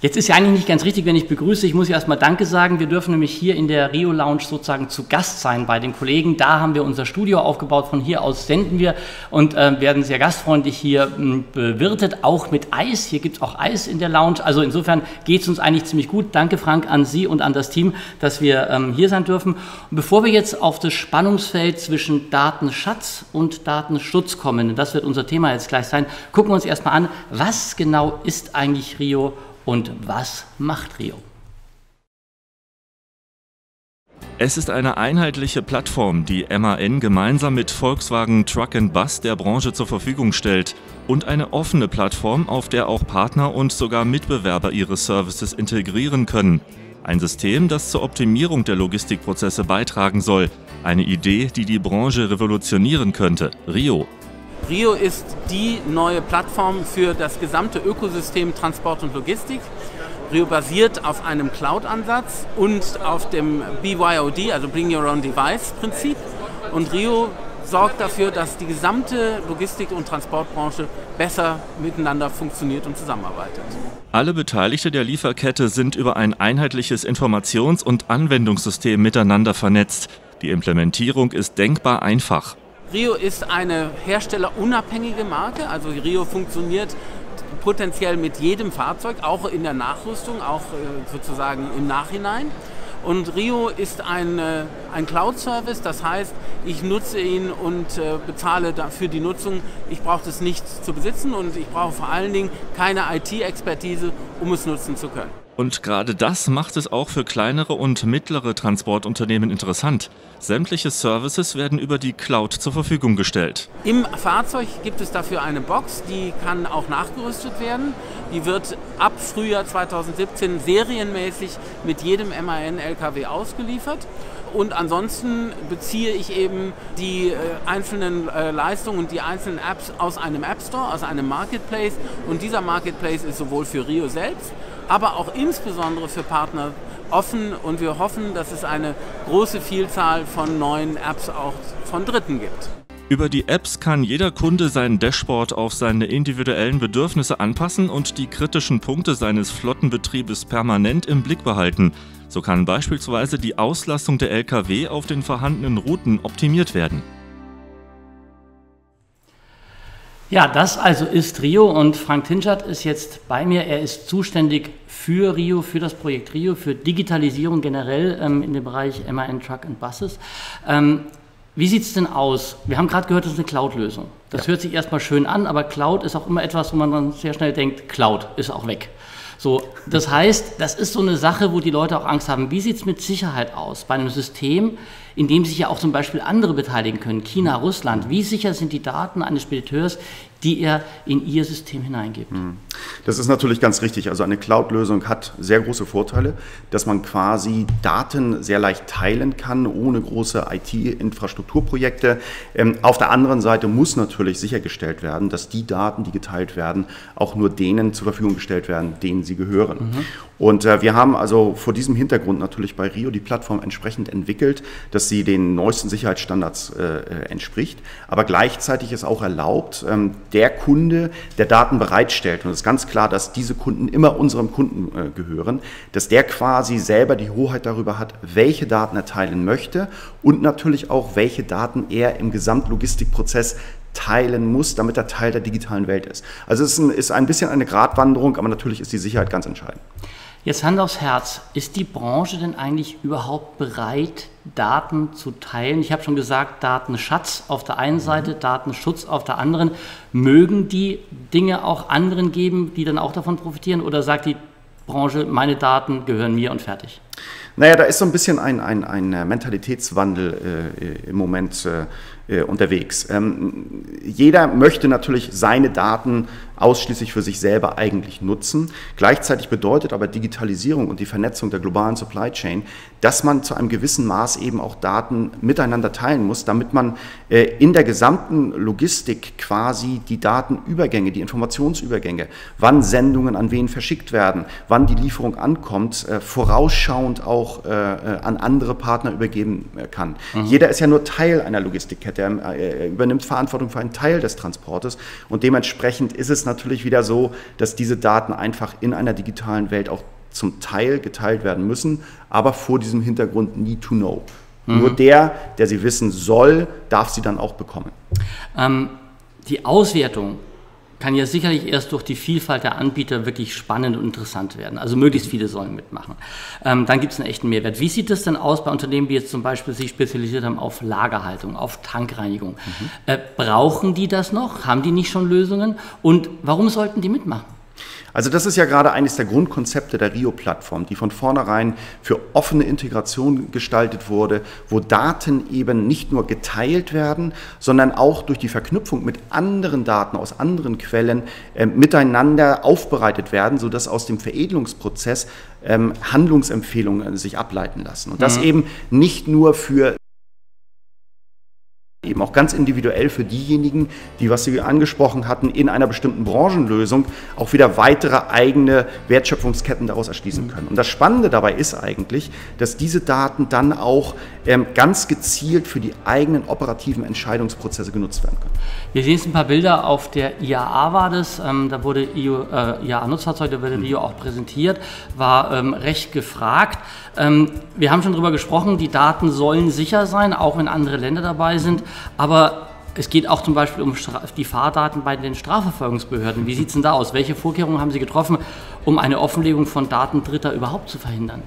Jetzt ist ja eigentlich nicht ganz richtig, wenn ich begrüße. Ich muss ja erstmal Danke sagen. Wir dürfen nämlich hier in der Rio Lounge sozusagen zu Gast sein bei den Kollegen. Da haben wir unser Studio aufgebaut. Von hier aus senden wir und werden sehr gastfreundlich hier bewirtet, auch mit Eis. Hier gibt es auch Eis in der Lounge. Also insofern geht es uns eigentlich ziemlich gut. Danke, Frank, an Sie und an das Team, dass wir hier sein dürfen. Und bevor wir jetzt auf das Spannungsfeld zwischen Datenschatz und Datenschutz kommen, das wird unser Thema jetzt gleich sein, gucken wir uns erstmal an, was genau ist eigentlich Rio? Und was macht Rio? Es ist eine einheitliche Plattform, die MAN gemeinsam mit Volkswagen Truck & Bus der Branche zur Verfügung stellt und eine offene Plattform, auf der auch Partner und sogar Mitbewerber ihre Services integrieren können. Ein System, das zur Optimierung der Logistikprozesse beitragen soll. Eine Idee, die die Branche revolutionieren könnte. Rio. Rio ist die neue Plattform für das gesamte Ökosystem Transport und Logistik. Rio basiert auf einem Cloud-Ansatz und auf dem BYOD, also Bring Your Own Device-Prinzip. Und Rio sorgt dafür, dass die gesamte Logistik- und Transportbranche besser miteinander funktioniert und zusammenarbeitet. Alle Beteiligten der Lieferkette sind über ein einheitliches Informations- und Anwendungssystem miteinander vernetzt. Die Implementierung ist denkbar einfach. Rio ist eine herstellerunabhängige Marke, also Rio funktioniert potenziell mit jedem Fahrzeug, auch in der Nachrüstung, auch sozusagen im Nachhinein. Und Rio ist ein Cloud-Service, das heißt, ich nutze ihn und bezahle dafür die Nutzung. Ich brauche das nicht zu besitzen und ich brauche vor allen Dingen keine IT-Expertise, um es nutzen zu können. Und gerade das macht es auch für kleinere und mittlere Transportunternehmen interessant. Sämtliche Services werden über die Cloud zur Verfügung gestellt. Im Fahrzeug gibt es dafür eine Box, die kann auch nachgerüstet werden. Die wird ab Frühjahr 2017 serienmäßig mit jedem MAN-LKW ausgeliefert. Und ansonsten beziehe ich eben die einzelnen Leistungen und die einzelnen Apps aus einem App Store, aus einem Marketplace. Und dieser Marketplace ist sowohl für Rio selbst, aber auch insbesondere für Partner offen. Und wir hoffen, dass es eine große Vielzahl von neuen Apps auch von Dritten gibt. Über die Apps kann jeder Kunde sein Dashboard auf seine individuellen Bedürfnisse anpassen und die kritischen Punkte seines Flottenbetriebes permanent im Blick behalten. So kann beispielsweise die Auslastung der Lkw auf den vorhandenen Routen optimiert werden. Ja, das also ist Rio und Frank Tinschert ist jetzt bei mir. Er ist zuständig für Rio, für das Projekt Rio, für Digitalisierung generell in dem Bereich MAN Truck and Buses. Wie sieht es denn aus? Wir haben gerade gehört, das ist eine Cloud-Lösung. Das hört sich erstmal schön an, aber Cloud ist auch immer etwas, wo man dann sehr schnell denkt, Cloud ist auch weg. So, das heißt, das ist so eine Sache, wo die Leute auch Angst haben. Wie sieht es mit Sicherheit aus bei einem System, in dem sich ja auch zum Beispiel andere beteiligen können, China, Russland? Wie sicher sind die Daten eines Spediteurs, die er in ihr System hineingibt? Das ist natürlich ganz richtig. Also eine Cloud-Lösung hat sehr große Vorteile, dass man quasi Daten sehr leicht teilen kann, ohne große IT-Infrastrukturprojekte. Auf der anderen Seite muss natürlich sichergestellt werden, dass die Daten, die geteilt werden, auch nur denen zur Verfügung gestellt werden, denen sie gehören. Und wir haben also vor diesem Hintergrund natürlich bei Rio die Plattform entsprechend entwickelt, dass sie den neuesten Sicherheitsstandards entspricht, aber gleichzeitig ist auch erlaubt, der Kunde, der Daten bereitstellt, und es ist ganz klar, dass diese Kunden immer unserem Kunden gehören, dass der quasi selber die Hoheit darüber hat, welche Daten er teilen möchte und natürlich auch, welche Daten er im Gesamtlogistikprozess teilen muss, damit er Teil der digitalen Welt ist. Also es ist ein bisschen eine Gratwanderung, aber natürlich ist die Sicherheit ganz entscheidend. Jetzt Hand aufs Herz, ist die Branche denn eigentlich überhaupt bereit, Daten zu teilen? Ich habe schon gesagt, Datenschatz auf der einen Seite, Datenschutz auf der anderen. Mögen die Dinge auch anderen geben, die dann auch davon profitieren? Oder sagt die Branche, meine Daten gehören mir und fertig? Naja, da ist so ein bisschen ein Mentalitätswandel im Moment unterwegs. Jeder möchte natürlich seine Daten ausschließlich für sich selber eigentlich nutzen. Gleichzeitig bedeutet aber Digitalisierung und die Vernetzung der globalen Supply Chain, dass man zu einem gewissen Maß eben auch Daten miteinander teilen muss, damit man in der gesamten Logistik quasi die Datenübergänge, die Informationsübergänge, wann Sendungen an wen verschickt werden, wann die Lieferung ankommt, vorausschauend auch an andere Partner übergeben kann. Jeder ist ja nur Teil einer Logistikkette. Er übernimmt Verantwortung für einen Teil des Transportes und dementsprechend ist es natürlich wieder so, dass diese Daten einfach in einer digitalen Welt auch zum Teil geteilt werden müssen, aber vor diesem Hintergrund need to know. Nur der sie wissen soll, darf sie dann auch bekommen. Die Auswertung kann ja sicherlich erst durch die Vielfalt der Anbieter wirklich spannend und interessant werden. Also möglichst viele sollen mitmachen. Dann gibt es einen echten Mehrwert. Wie sieht es denn aus bei Unternehmen, die jetzt zum Beispiel sich spezialisiert haben auf Lagerhaltung, auf Tankreinigung? Brauchen die das noch? Haben die nicht schon Lösungen? Und warum sollten die mitmachen? Also das ist ja gerade eines der Grundkonzepte der Rio-Plattform, die von vornherein für offene Integration gestaltet wurde, wo Daten eben nicht nur geteilt werden, sondern auch durch die Verknüpfung mit anderen Daten aus anderen Quellen miteinander aufbereitet werden, sodass aus dem Veredelungsprozess Handlungsempfehlungen sich ableiten lassen. Und das eben nicht nur für eben auch ganz individuell für diejenigen, die, was Sie angesprochen hatten, in einer bestimmten Branchenlösung auch wieder weitere eigene Wertschöpfungsketten daraus erschließen können. Und das Spannende dabei ist eigentlich, dass diese Daten dann auch ganz gezielt für die eigenen operativen Entscheidungsprozesse genutzt werden können. Wir sehen jetzt ein paar Bilder auf der IAA war das, da wurde IAA-Nutzfahrzeuge, da wurde Rio auch präsentiert, war recht gefragt. Wir haben schon darüber gesprochen, die Daten sollen sicher sein, auch wenn andere Länder dabei sind. Aber es geht auch zum Beispiel um die Fahrdaten bei den Strafverfolgungsbehörden. Wie sieht es denn da aus? Welche Vorkehrungen haben Sie getroffen, um eine Offenlegung von Daten Dritter überhaupt zu verhindern?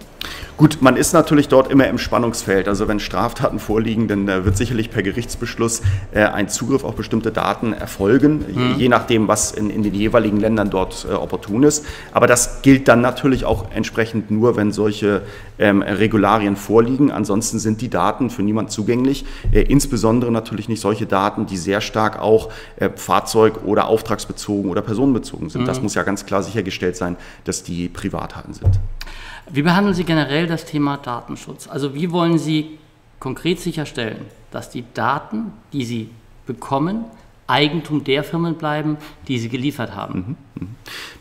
Gut, man ist natürlich dort immer im Spannungsfeld. Also wenn Straftaten vorliegen, dann wird sicherlich per Gerichtsbeschluss ein Zugriff auf bestimmte Daten erfolgen, je nachdem, was in den jeweiligen Ländern dort opportun ist. Aber das gilt dann natürlich auch entsprechend nur, wenn solche Regularien vorliegen. Ansonsten sind die Daten für niemand zugänglich, insbesondere natürlich nicht solche Daten, die sehr stark auch fahrzeug- oder auftragsbezogen oder personenbezogen sind. Das muss ja ganz klar sichergestellt sein, dass die Privatdaten sind. Wie behandeln Sie generell das Thema Datenschutz? Also wie wollen Sie konkret sicherstellen, dass die Daten, die sie bekommen, Eigentum der Firmen bleiben, die sie geliefert haben.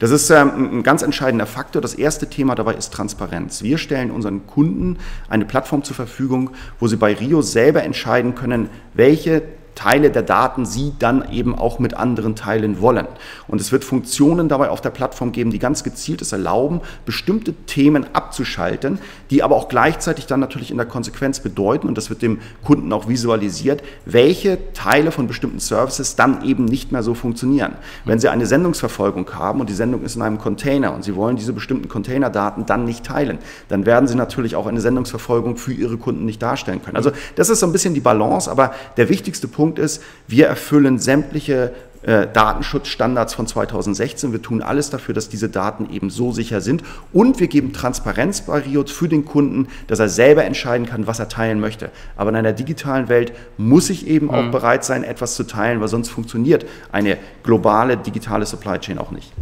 Das ist ein ganz entscheidender Faktor. Das erste Thema dabei ist Transparenz. Wir stellen unseren Kunden eine Plattform zur Verfügung, wo sie bei Rio selber entscheiden können, welche Teile der Daten sie dann eben auch mit anderen teilen wollen. Und es wird Funktionen dabei auf der Plattform geben, die ganz gezielt es erlauben, bestimmte Themen abzuschalten, die aber auch gleichzeitig dann natürlich in der Konsequenz bedeuten, und das wird dem Kunden auch visualisiert, welche Teile von bestimmten Services dann eben nicht mehr so funktionieren. Wenn Sie eine Sendungsverfolgung haben und die Sendung ist in einem Container und Sie wollen diese bestimmten Containerdaten dann nicht teilen, dann werden Sie natürlich auch eine Sendungsverfolgung für Ihre Kunden nicht darstellen können. Also das ist so ein bisschen die Balance, aber der wichtigste Punkt ist, wir erfüllen sämtliche Datenschutzstandards von 2016. Wir tun alles dafür, dass diese Daten eben so sicher sind, und wir geben Transparenz bei Rio für den Kunden, dass er selber entscheiden kann, was er teilen möchte. Aber in einer digitalen Welt muss ich eben auch bereit sein, etwas zu teilen, weil sonst funktioniert eine globale digitale Supply Chain auch nicht.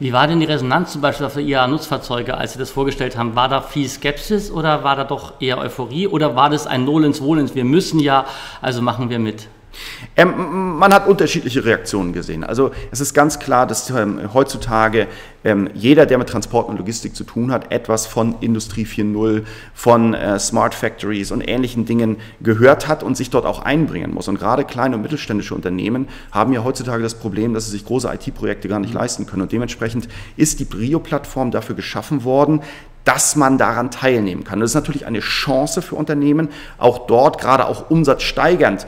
Wie war denn die Resonanz zum Beispiel auf der IAA Nutzfahrzeuge, als Sie das vorgestellt haben? War da viel Skepsis oder war da doch eher Euphorie oder war das ein Nolens-Wohlens, wir müssen ja, also machen wir mit? Man hat unterschiedliche Reaktionen gesehen. Also es ist ganz klar, dass heutzutage jeder, der mit Transport und Logistik zu tun hat, etwas von Industrie 4.0, von Smart Factories und ähnlichen Dingen gehört hat und sich dort auch einbringen muss. Und gerade kleine und mittelständische Unternehmen haben ja heutzutage das Problem, dass sie sich große IT-Projekte gar nicht leisten können. Und dementsprechend ist die Brio-Plattform dafür geschaffen worden, dass man daran teilnehmen kann. Das ist natürlich eine Chance für Unternehmen, auch dort gerade auch umsatzsteigernd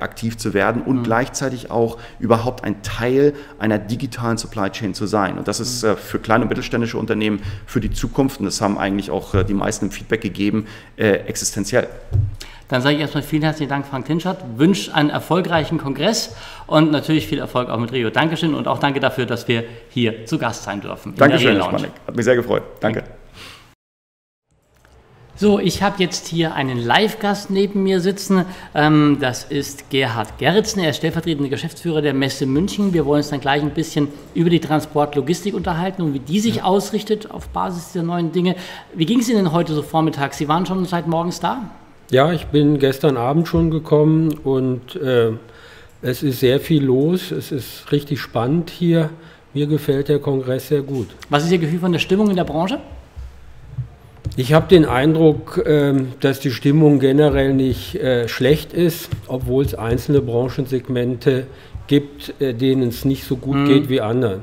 aktiv zu werden und gleichzeitig auch überhaupt ein Teil einer digitalen Supply Chain zu sein. Und das ist für kleine und mittelständische Unternehmen für die Zukunft, und das haben eigentlich auch die meisten im Feedback gegeben, existenziell. Dann sage ich erstmal vielen herzlichen Dank, Frank Tinschert. Wünsche einen erfolgreichen Kongress und natürlich viel Erfolg auch mit Rio. Dankeschön und auch danke dafür, dass wir hier zu Gast sein dürfen. Dankeschön, Spanik. Hat mich sehr gefreut. Danke. So, ich habe jetzt hier einen Live-Gast neben mir sitzen. Das ist Gerhard Gerritzen. Er ist stellvertretender Geschäftsführer der Messe München. Wir wollen uns dann gleich ein bisschen über die Transportlogistik unterhalten und wie die sich ausrichtet auf Basis dieser neuen Dinge. Wie ging es Ihnen denn heute so vormittags? Sie waren schon seit morgens da? Ja, ich bin gestern Abend schon gekommen und es ist sehr viel los. Es ist richtig spannend hier. Mir gefällt der Kongress sehr gut. Was ist Ihr Gefühl von der Stimmung in der Branche? Ich habe den Eindruck, dass die Stimmung generell nicht schlecht ist, obwohl es einzelne Branchensegmente gibt, denen es nicht so gut geht wie anderen.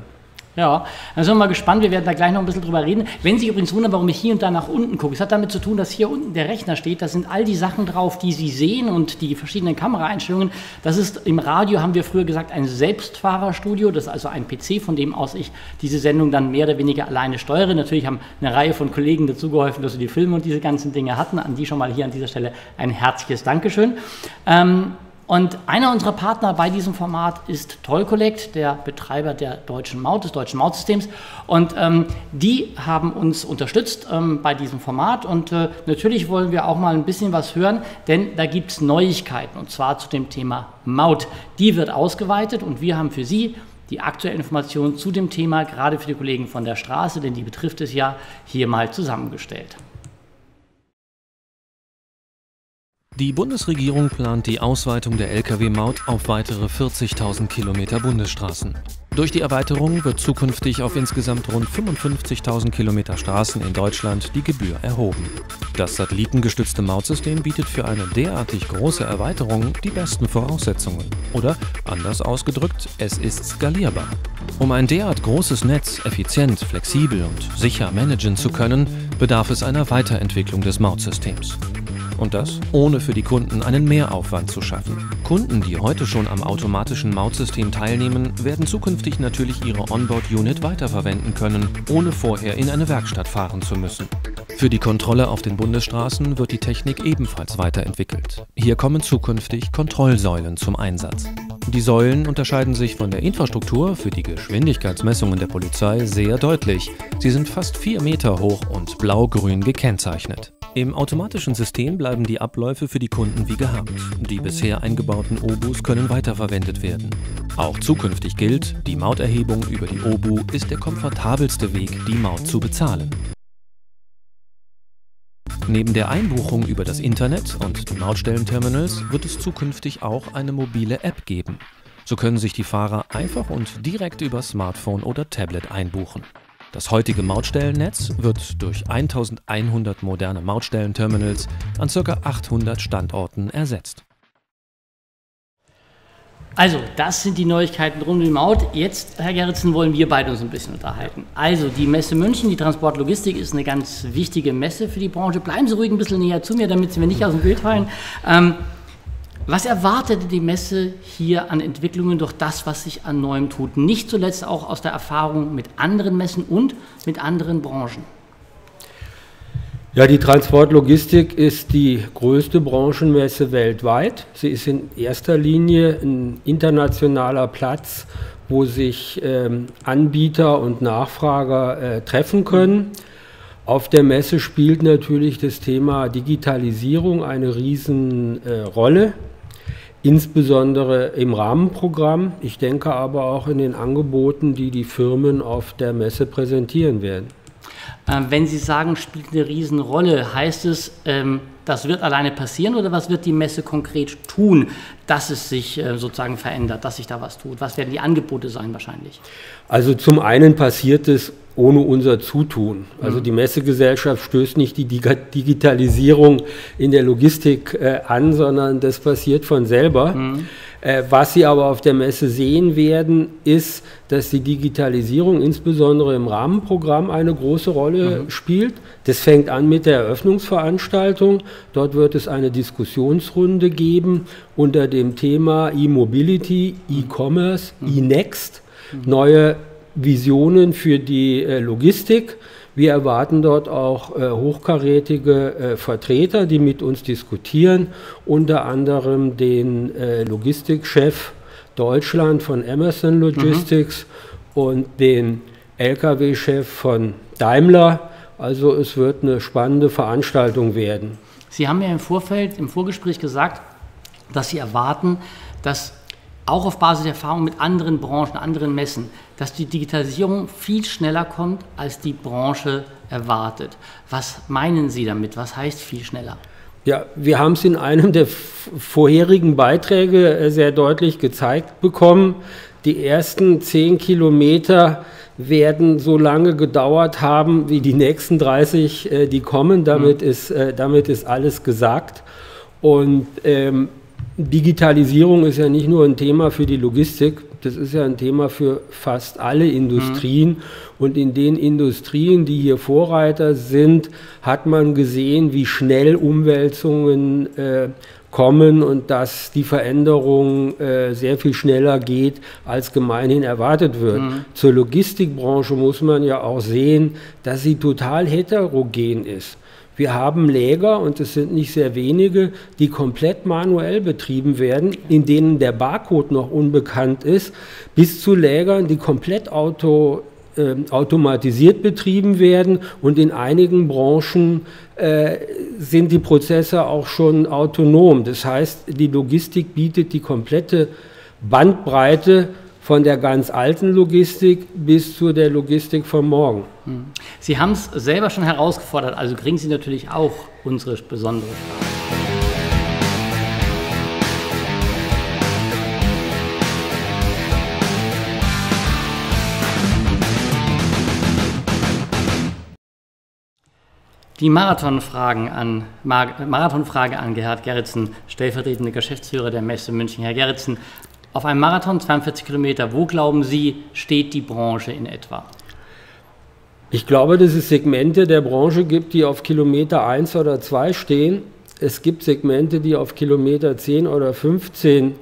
Ja, dann sind wir mal gespannt, wir werden da gleich noch ein bisschen drüber reden. Wenn Sie übrigens wundern, warum ich hier und da nach unten gucke, es hat damit zu tun, dass hier unten der Rechner steht, da sind all die Sachen drauf, die Sie sehen und die verschiedenen Kameraeinstellungen. Das ist, im Radio haben wir früher gesagt, ein Selbstfahrerstudio, das ist also ein PC, von dem aus ich diese Sendung dann mehr oder weniger alleine steuere. Natürlich haben eine Reihe von Kollegen dazu geholfen, dass wir die Filme und diese ganzen Dinge hatten, an die schon mal hier an dieser Stelle ein herzliches Dankeschön. Und einer unserer Partner bei diesem Format ist Toll Collect, der Betreiber der deutschen Maut, des deutschen Mautsystems. Und die haben uns unterstützt bei diesem Format. Und natürlich wollen wir auch mal ein bisschen was hören, denn da gibt es Neuigkeiten, und zwar zu dem Thema Maut. Die wird ausgeweitet und wir haben für Sie die aktuellen Informationen zu dem Thema, gerade für die Kollegen von der Straße, denn die betrifft es ja, hier mal zusammengestellt. Die Bundesregierung plant die Ausweitung der Lkw-Maut auf weitere 40.000 Kilometer Bundesstraßen. Durch die Erweiterung wird zukünftig auf insgesamt rund 55.000 Kilometer Straßen in Deutschland die Gebühr erhoben. Das satellitengestützte Mautsystem bietet für eine derartig große Erweiterung die besten Voraussetzungen. Oder anders ausgedrückt, es ist skalierbar. Um ein derart großes Netz effizient, flexibel und sicher managen zu können, bedarf es einer Weiterentwicklung des Mautsystems. Und das, ohne für die Kunden einen Mehraufwand zu schaffen. Kunden, die heute schon am automatischen Mautsystem teilnehmen, werden zukünftig natürlich ihre Onboard-Unit weiterverwenden können, ohne vorher in eine Werkstatt fahren zu müssen. Für die Kontrolle auf den Bundesstraßen wird die Technik ebenfalls weiterentwickelt. Hier kommen zukünftig Kontrollsäulen zum Einsatz. Die Säulen unterscheiden sich von der Infrastruktur für die Geschwindigkeitsmessungen der Polizei sehr deutlich. Sie sind fast 4 Meter hoch und blau-grün gekennzeichnet. Im automatischen System bleiben die Abläufe für die Kunden wie gehabt. Die bisher eingebauten OBUs können weiterverwendet werden. Auch zukünftig gilt, die Mauterhebung über die OBU ist der komfortabelste Weg, die Maut zu bezahlen. Neben der Einbuchung über das Internet und Mautstellenterminals wird es zukünftig auch eine mobile App geben. So können sich die Fahrer einfach und direkt über Smartphone oder Tablet einbuchen. Das heutige Mautstellennetz wird durch 1100 moderne Mautstellenterminals an ca. 800 Standorten ersetzt. Also, das sind die Neuigkeiten rund um die Maut. Jetzt, Herr Gerritzen, wollen wir beide uns ein bisschen unterhalten. Also, die Messe München, die Transportlogistik, ist eine ganz wichtige Messe für die Branche. Bleiben Sie ruhig ein bisschen näher zu mir, damit Sie mir nicht aus dem Bild fallen. Was erwartet die Messe hier an Entwicklungen durch das, was sich an Neuem tut? Nicht zuletzt auch aus der Erfahrung mit anderen Messen und mit anderen Branchen. Ja, die Transportlogistik ist die größte Branchenmesse weltweit. Sie ist in erster Linie ein internationaler Platz, wo sich Anbieter und Nachfrager treffen können. Auf der Messe spielt natürlich das Thema Digitalisierung eine Riesenrolle, insbesondere im Rahmenprogramm. Ich denke aber auch in den Angeboten, die die Firmen auf der Messe präsentieren werden. Wenn Sie sagen, spielt eine Riesenrolle, heißt es, das wird alleine passieren oder was wird die Messe konkret tun, dass es sich sozusagen verändert, dass sich da was tut? Was werden die Angebote sein wahrscheinlich? Also zum einen passiert es ohne unser Zutun. Also die Messegesellschaft stößt nicht die Digitalisierung in der Logistik an, sondern das passiert von selber. Was Sie aber auf der Messe sehen werden, ist, dass die Digitalisierung insbesondere im Rahmenprogramm eine große Rolle spielt. Das fängt an mit der Eröffnungsveranstaltung. Dort wird es eine Diskussionsrunde geben unter dem Thema E-Mobility, E-Commerce, E-Next, neue Visionen für die Logistik. Wir erwarten dort auch hochkarätige Vertreter, die mit uns diskutieren, unter anderem den Logistikchef Deutschland von Amazon Logistics und den LKW-Chef von Daimler. Also es wird eine spannende Veranstaltung werden. Sie haben ja im Vorgespräch gesagt, dass Sie erwarten, dass auch auf Basis der Erfahrung mit anderen Branchen, anderen Messen, dass die Digitalisierung viel schneller kommt, als die Branche erwartet. Was meinen Sie damit? Was heißt viel schneller? Ja, wir haben es in einem der vorherigen Beiträge sehr deutlich gezeigt bekommen. Die ersten 10 Kilometer werden so lange gedauert haben, wie die nächsten 30, die kommen. Damit ist alles gesagt. Und Digitalisierung ist ja nicht nur ein Thema für die Logistik, das ist ja ein Thema für fast alle Industrien. Und in den Industrien, die hier Vorreiter sind, hat man gesehen, wie schnell Umwälzungen kommen und dass die Veränderung sehr viel schneller geht, als gemeinhin erwartet wird. Zur Logistikbranche muss man ja auch sehen, dass sie total heterogen ist. Wir haben Läger, und es sind nicht sehr wenige, die komplett manuell betrieben werden, in denen der Barcode noch unbekannt ist, bis zu Lägern, die komplett automatisiert betrieben werden. Und in einigen Branchen sind die Prozesse auch schon autonom. Das heißt, die Logistik bietet die komplette Bandbreite von der ganz alten Logistik bis zu der Logistik von morgen. Sie haben es selber schon herausgefordert, also kriegen Sie natürlich auch unsere besondere Frage. Die Marathonfrage an Gerhard Gerritzen, stellvertretender Geschäftsführer der Messe München. Herr Gerritzen, auf einem Marathon, 42 Kilometer, wo glauben Sie, steht die Branche in etwa? Ich glaube, dass es Segmente der Branche gibt, die auf Kilometer 1 oder 2 stehen. Es gibt Segmente, die auf Kilometer 10 oder 15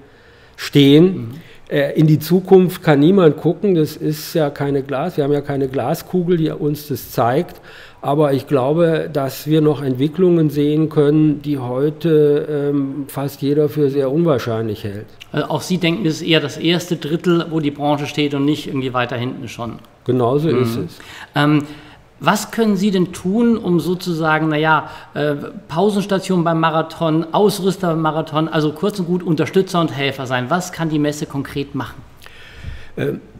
stehen. In die Zukunft kann niemand gucken. Das ist ja wir haben ja keine Glaskugel, die uns das zeigt. Aber ich glaube, dass wir noch Entwicklungen sehen können, die heute fast jeder für sehr unwahrscheinlich hält. Also auch Sie denken, es ist eher das erste Drittel, wo die Branche steht und nicht irgendwie weiter hinten schon. Genauso ist es. Was können Sie denn tun, um sozusagen, naja, Pausenstation beim Marathon, Ausrüster beim Marathon, also kurz und gut Unterstützer und Helfer sein? Was kann die Messe konkret machen?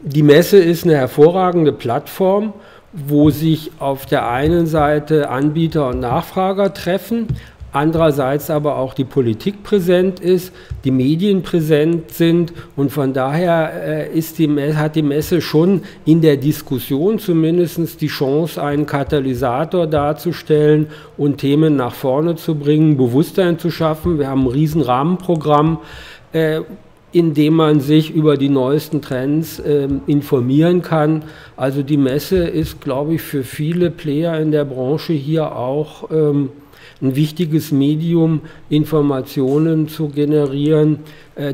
Die Messe ist eine hervorragende Plattform, wo sich auf der einen Seite Anbieter und Nachfrager treffen, andererseits aber auch die Politik präsent ist, die Medien präsent sind, und von daher hat die Messe schon in der Diskussion zumindest die Chance, einen Katalysator darzustellen und Themen nach vorne zu bringen, Bewusstsein zu schaffen. Wir haben ein riesen Rahmenprogramm, indem man sich über die neuesten Trends informieren kann. Also die Messe ist, glaube ich, für viele Player in der Branche hier auch ein wichtiges Medium, Informationen zu generieren,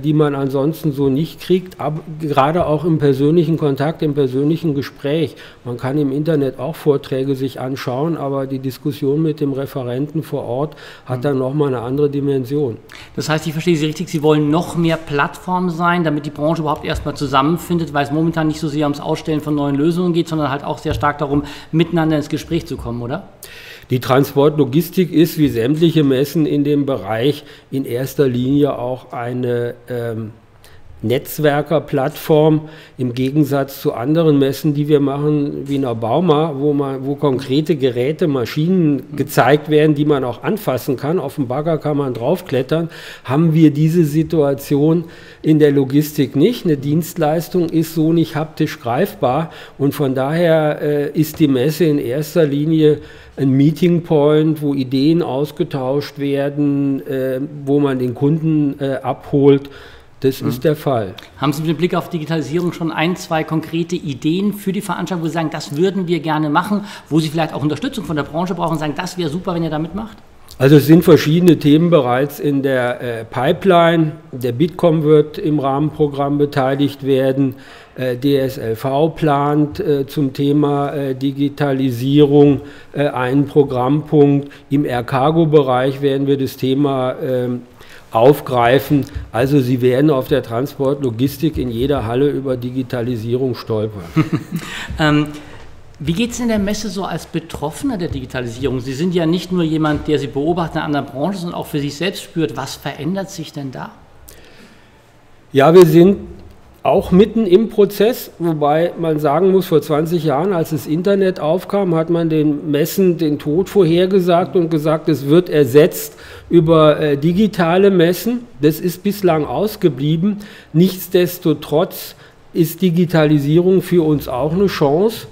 die man ansonsten so nicht kriegt, aber gerade auch im persönlichen Kontakt, im persönlichen Gespräch. Man kann im Internet auch Vorträge sich anschauen, aber die Diskussion mit dem Referenten vor Ort hat dann nochmal eine andere Dimension. Das heißt, ich verstehe Sie richtig, Sie wollen noch mehr Plattform sein, damit die Branche überhaupt erstmal zusammenfindet, weil es momentan nicht so sehr ums Ausstellen von neuen Lösungen geht, sondern halt auch sehr stark darum, miteinander ins Gespräch zu kommen, oder? Die Transportlogistik ist, wie sämtliche Messen in dem Bereich, in erster Linie auch eine Netzwerkerplattform, im Gegensatz zu anderen Messen, die wir machen, wie in der Bauma, wo konkrete Geräte, Maschinen gezeigt werden, die man auch anfassen kann. Auf dem Bagger kann man draufklettern. Haben wir diese Situation in der Logistik nicht. Eine Dienstleistung ist so nicht haptisch greifbar, und von daher ist die Messe in erster Linie ein Meeting Point, wo Ideen ausgetauscht werden, wo man den Kunden abholt. Das ist der Fall. Haben Sie mit Blick auf Digitalisierung schon ein, zwei konkrete Ideen für die Veranstaltung, wo Sie sagen, das würden wir gerne machen, wo Sie vielleicht auch Unterstützung von der Branche brauchen und sagen, das wäre super, wenn ihr da mitmacht? Also es sind verschiedene Themen bereits in der Pipeline. Der Bitkom wird im Rahmenprogramm beteiligt werden. DSLV plant zum Thema Digitalisierung einen Programmpunkt. Im Air-Cargo-Bereich werden wir das Thema aufgreifen. Also Sie werden auf der Transportlogistik in jeder Halle über Digitalisierung stolpern. Wie geht es in der Messe so als Betroffener der Digitalisierung? Sie sind ja nicht nur jemand, der Sie beobachtet in anderen Branchen, sondern auch für sich selbst spürt. Was verändert sich denn da? Ja, wir sind auch mitten im Prozess, wobei man sagen muss, vor 20 Jahren, als das Internet aufkam, hat man den Messen den Tod vorhergesagt und gesagt, es wird ersetzt über digitale Messen. Das ist bislang ausgeblieben. Nichtsdestotrotz ist Digitalisierung für uns auch eine Chance.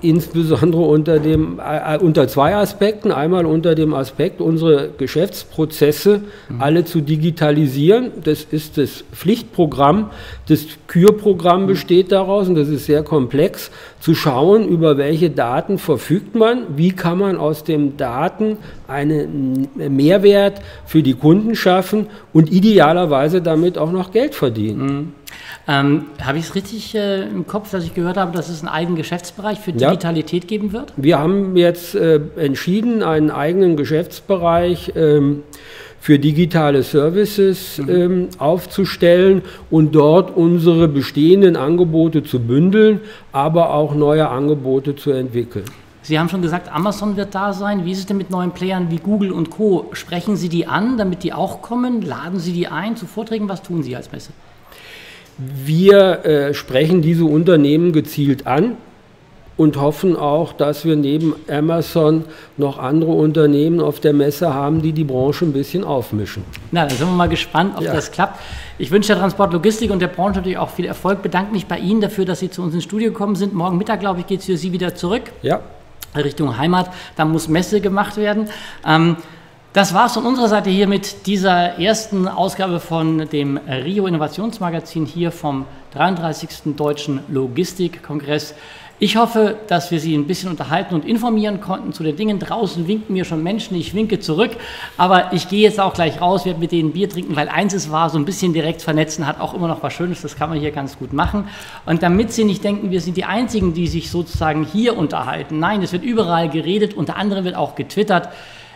Insbesondere unter zwei Aspekten. Einmal unter dem Aspekt, unsere Geschäftsprozesse alle zu digitalisieren. Das ist das Pflichtprogramm. Das Kür-Programm besteht daraus, und das ist sehr komplex, zu schauen, über welche Daten verfügt man, wie kann man aus den Daten einen Mehrwert für die Kunden schaffen und idealerweise damit auch noch Geld verdienen. Habe ich es richtig im Kopf, dass ich gehört habe, dass es einen eigenen Geschäftsbereich für Digitalität geben wird? Wir haben jetzt entschieden, einen eigenen Geschäftsbereich für digitale Services aufzustellen und dort unsere bestehenden Angebote zu bündeln, aber auch neue Angebote zu entwickeln. Sie haben schon gesagt, Amazon wird da sein. Wie ist es denn mit neuen Playern wie Google und Co.? Sprechen Sie die an, damit die auch kommen? Laden Sie die ein zu Vorträgen? Was tun Sie als Messe? Wir sprechen diese Unternehmen gezielt an und hoffen auch, dass wir neben Amazon noch andere Unternehmen auf der Messe haben, die die Branche ein bisschen aufmischen. Na, dann sind wir mal gespannt, ob das klappt. Ich wünsche der Transportlogistik und der Branche natürlich auch viel Erfolg. Bedanke mich bei Ihnen dafür, dass Sie zu uns ins Studio gekommen sind. Morgen Mittag, glaube ich, geht es für Sie wieder zurück Richtung Heimat. Da muss Messe gemacht werden. Das war's von unserer Seite hier mit dieser ersten Ausgabe von dem Rio Innovationsmagazin hier vom 33. Deutschen Logistikkongress. Ich hoffe, dass wir Sie ein bisschen unterhalten und informieren konnten zu den Dingen. Draußen winken mir schon Menschen, ich winke zurück, aber ich gehe jetzt auch gleich raus, werde mit denen Bier trinken, weil eins ist wahr, so ein bisschen direkt vernetzen hat auch immer noch was Schönes, das kann man hier ganz gut machen. Und damit Sie nicht denken, wir sind die Einzigen, die sich sozusagen hier unterhalten. Nein, es wird überall geredet, unter anderem wird auch getwittert.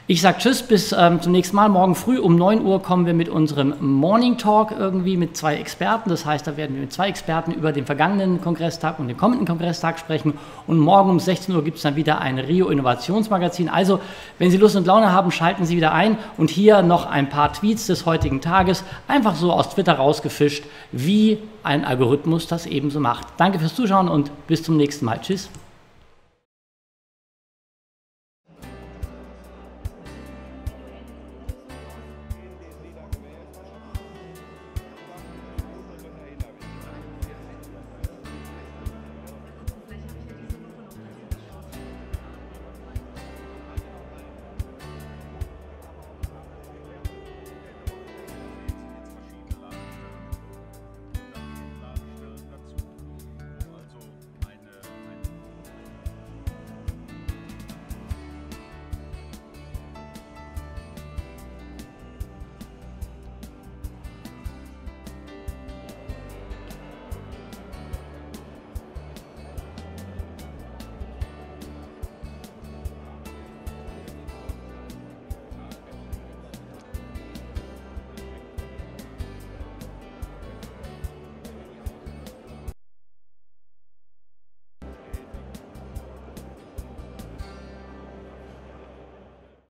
Ich sage tschüss, bis zum nächsten Mal. Morgen früh um 9 Uhr kommen wir mit unserem Morning Talk irgendwie mit zwei Experten. Das heißt, da werden wir mit zwei Experten über den vergangenen Kongresstag und den kommenden Kongresstag sprechen. Und morgen um 16 Uhr gibt es dann wieder ein Rio Innovationsmagazin. Also, wenn Sie Lust und Laune haben, schalten Sie wieder ein. Und hier noch ein paar Tweets des heutigen Tages. Einfach so aus Twitter rausgefischt, wie ein Algorithmus das ebenso macht. Danke fürs Zuschauen und bis zum nächsten Mal. Tschüss.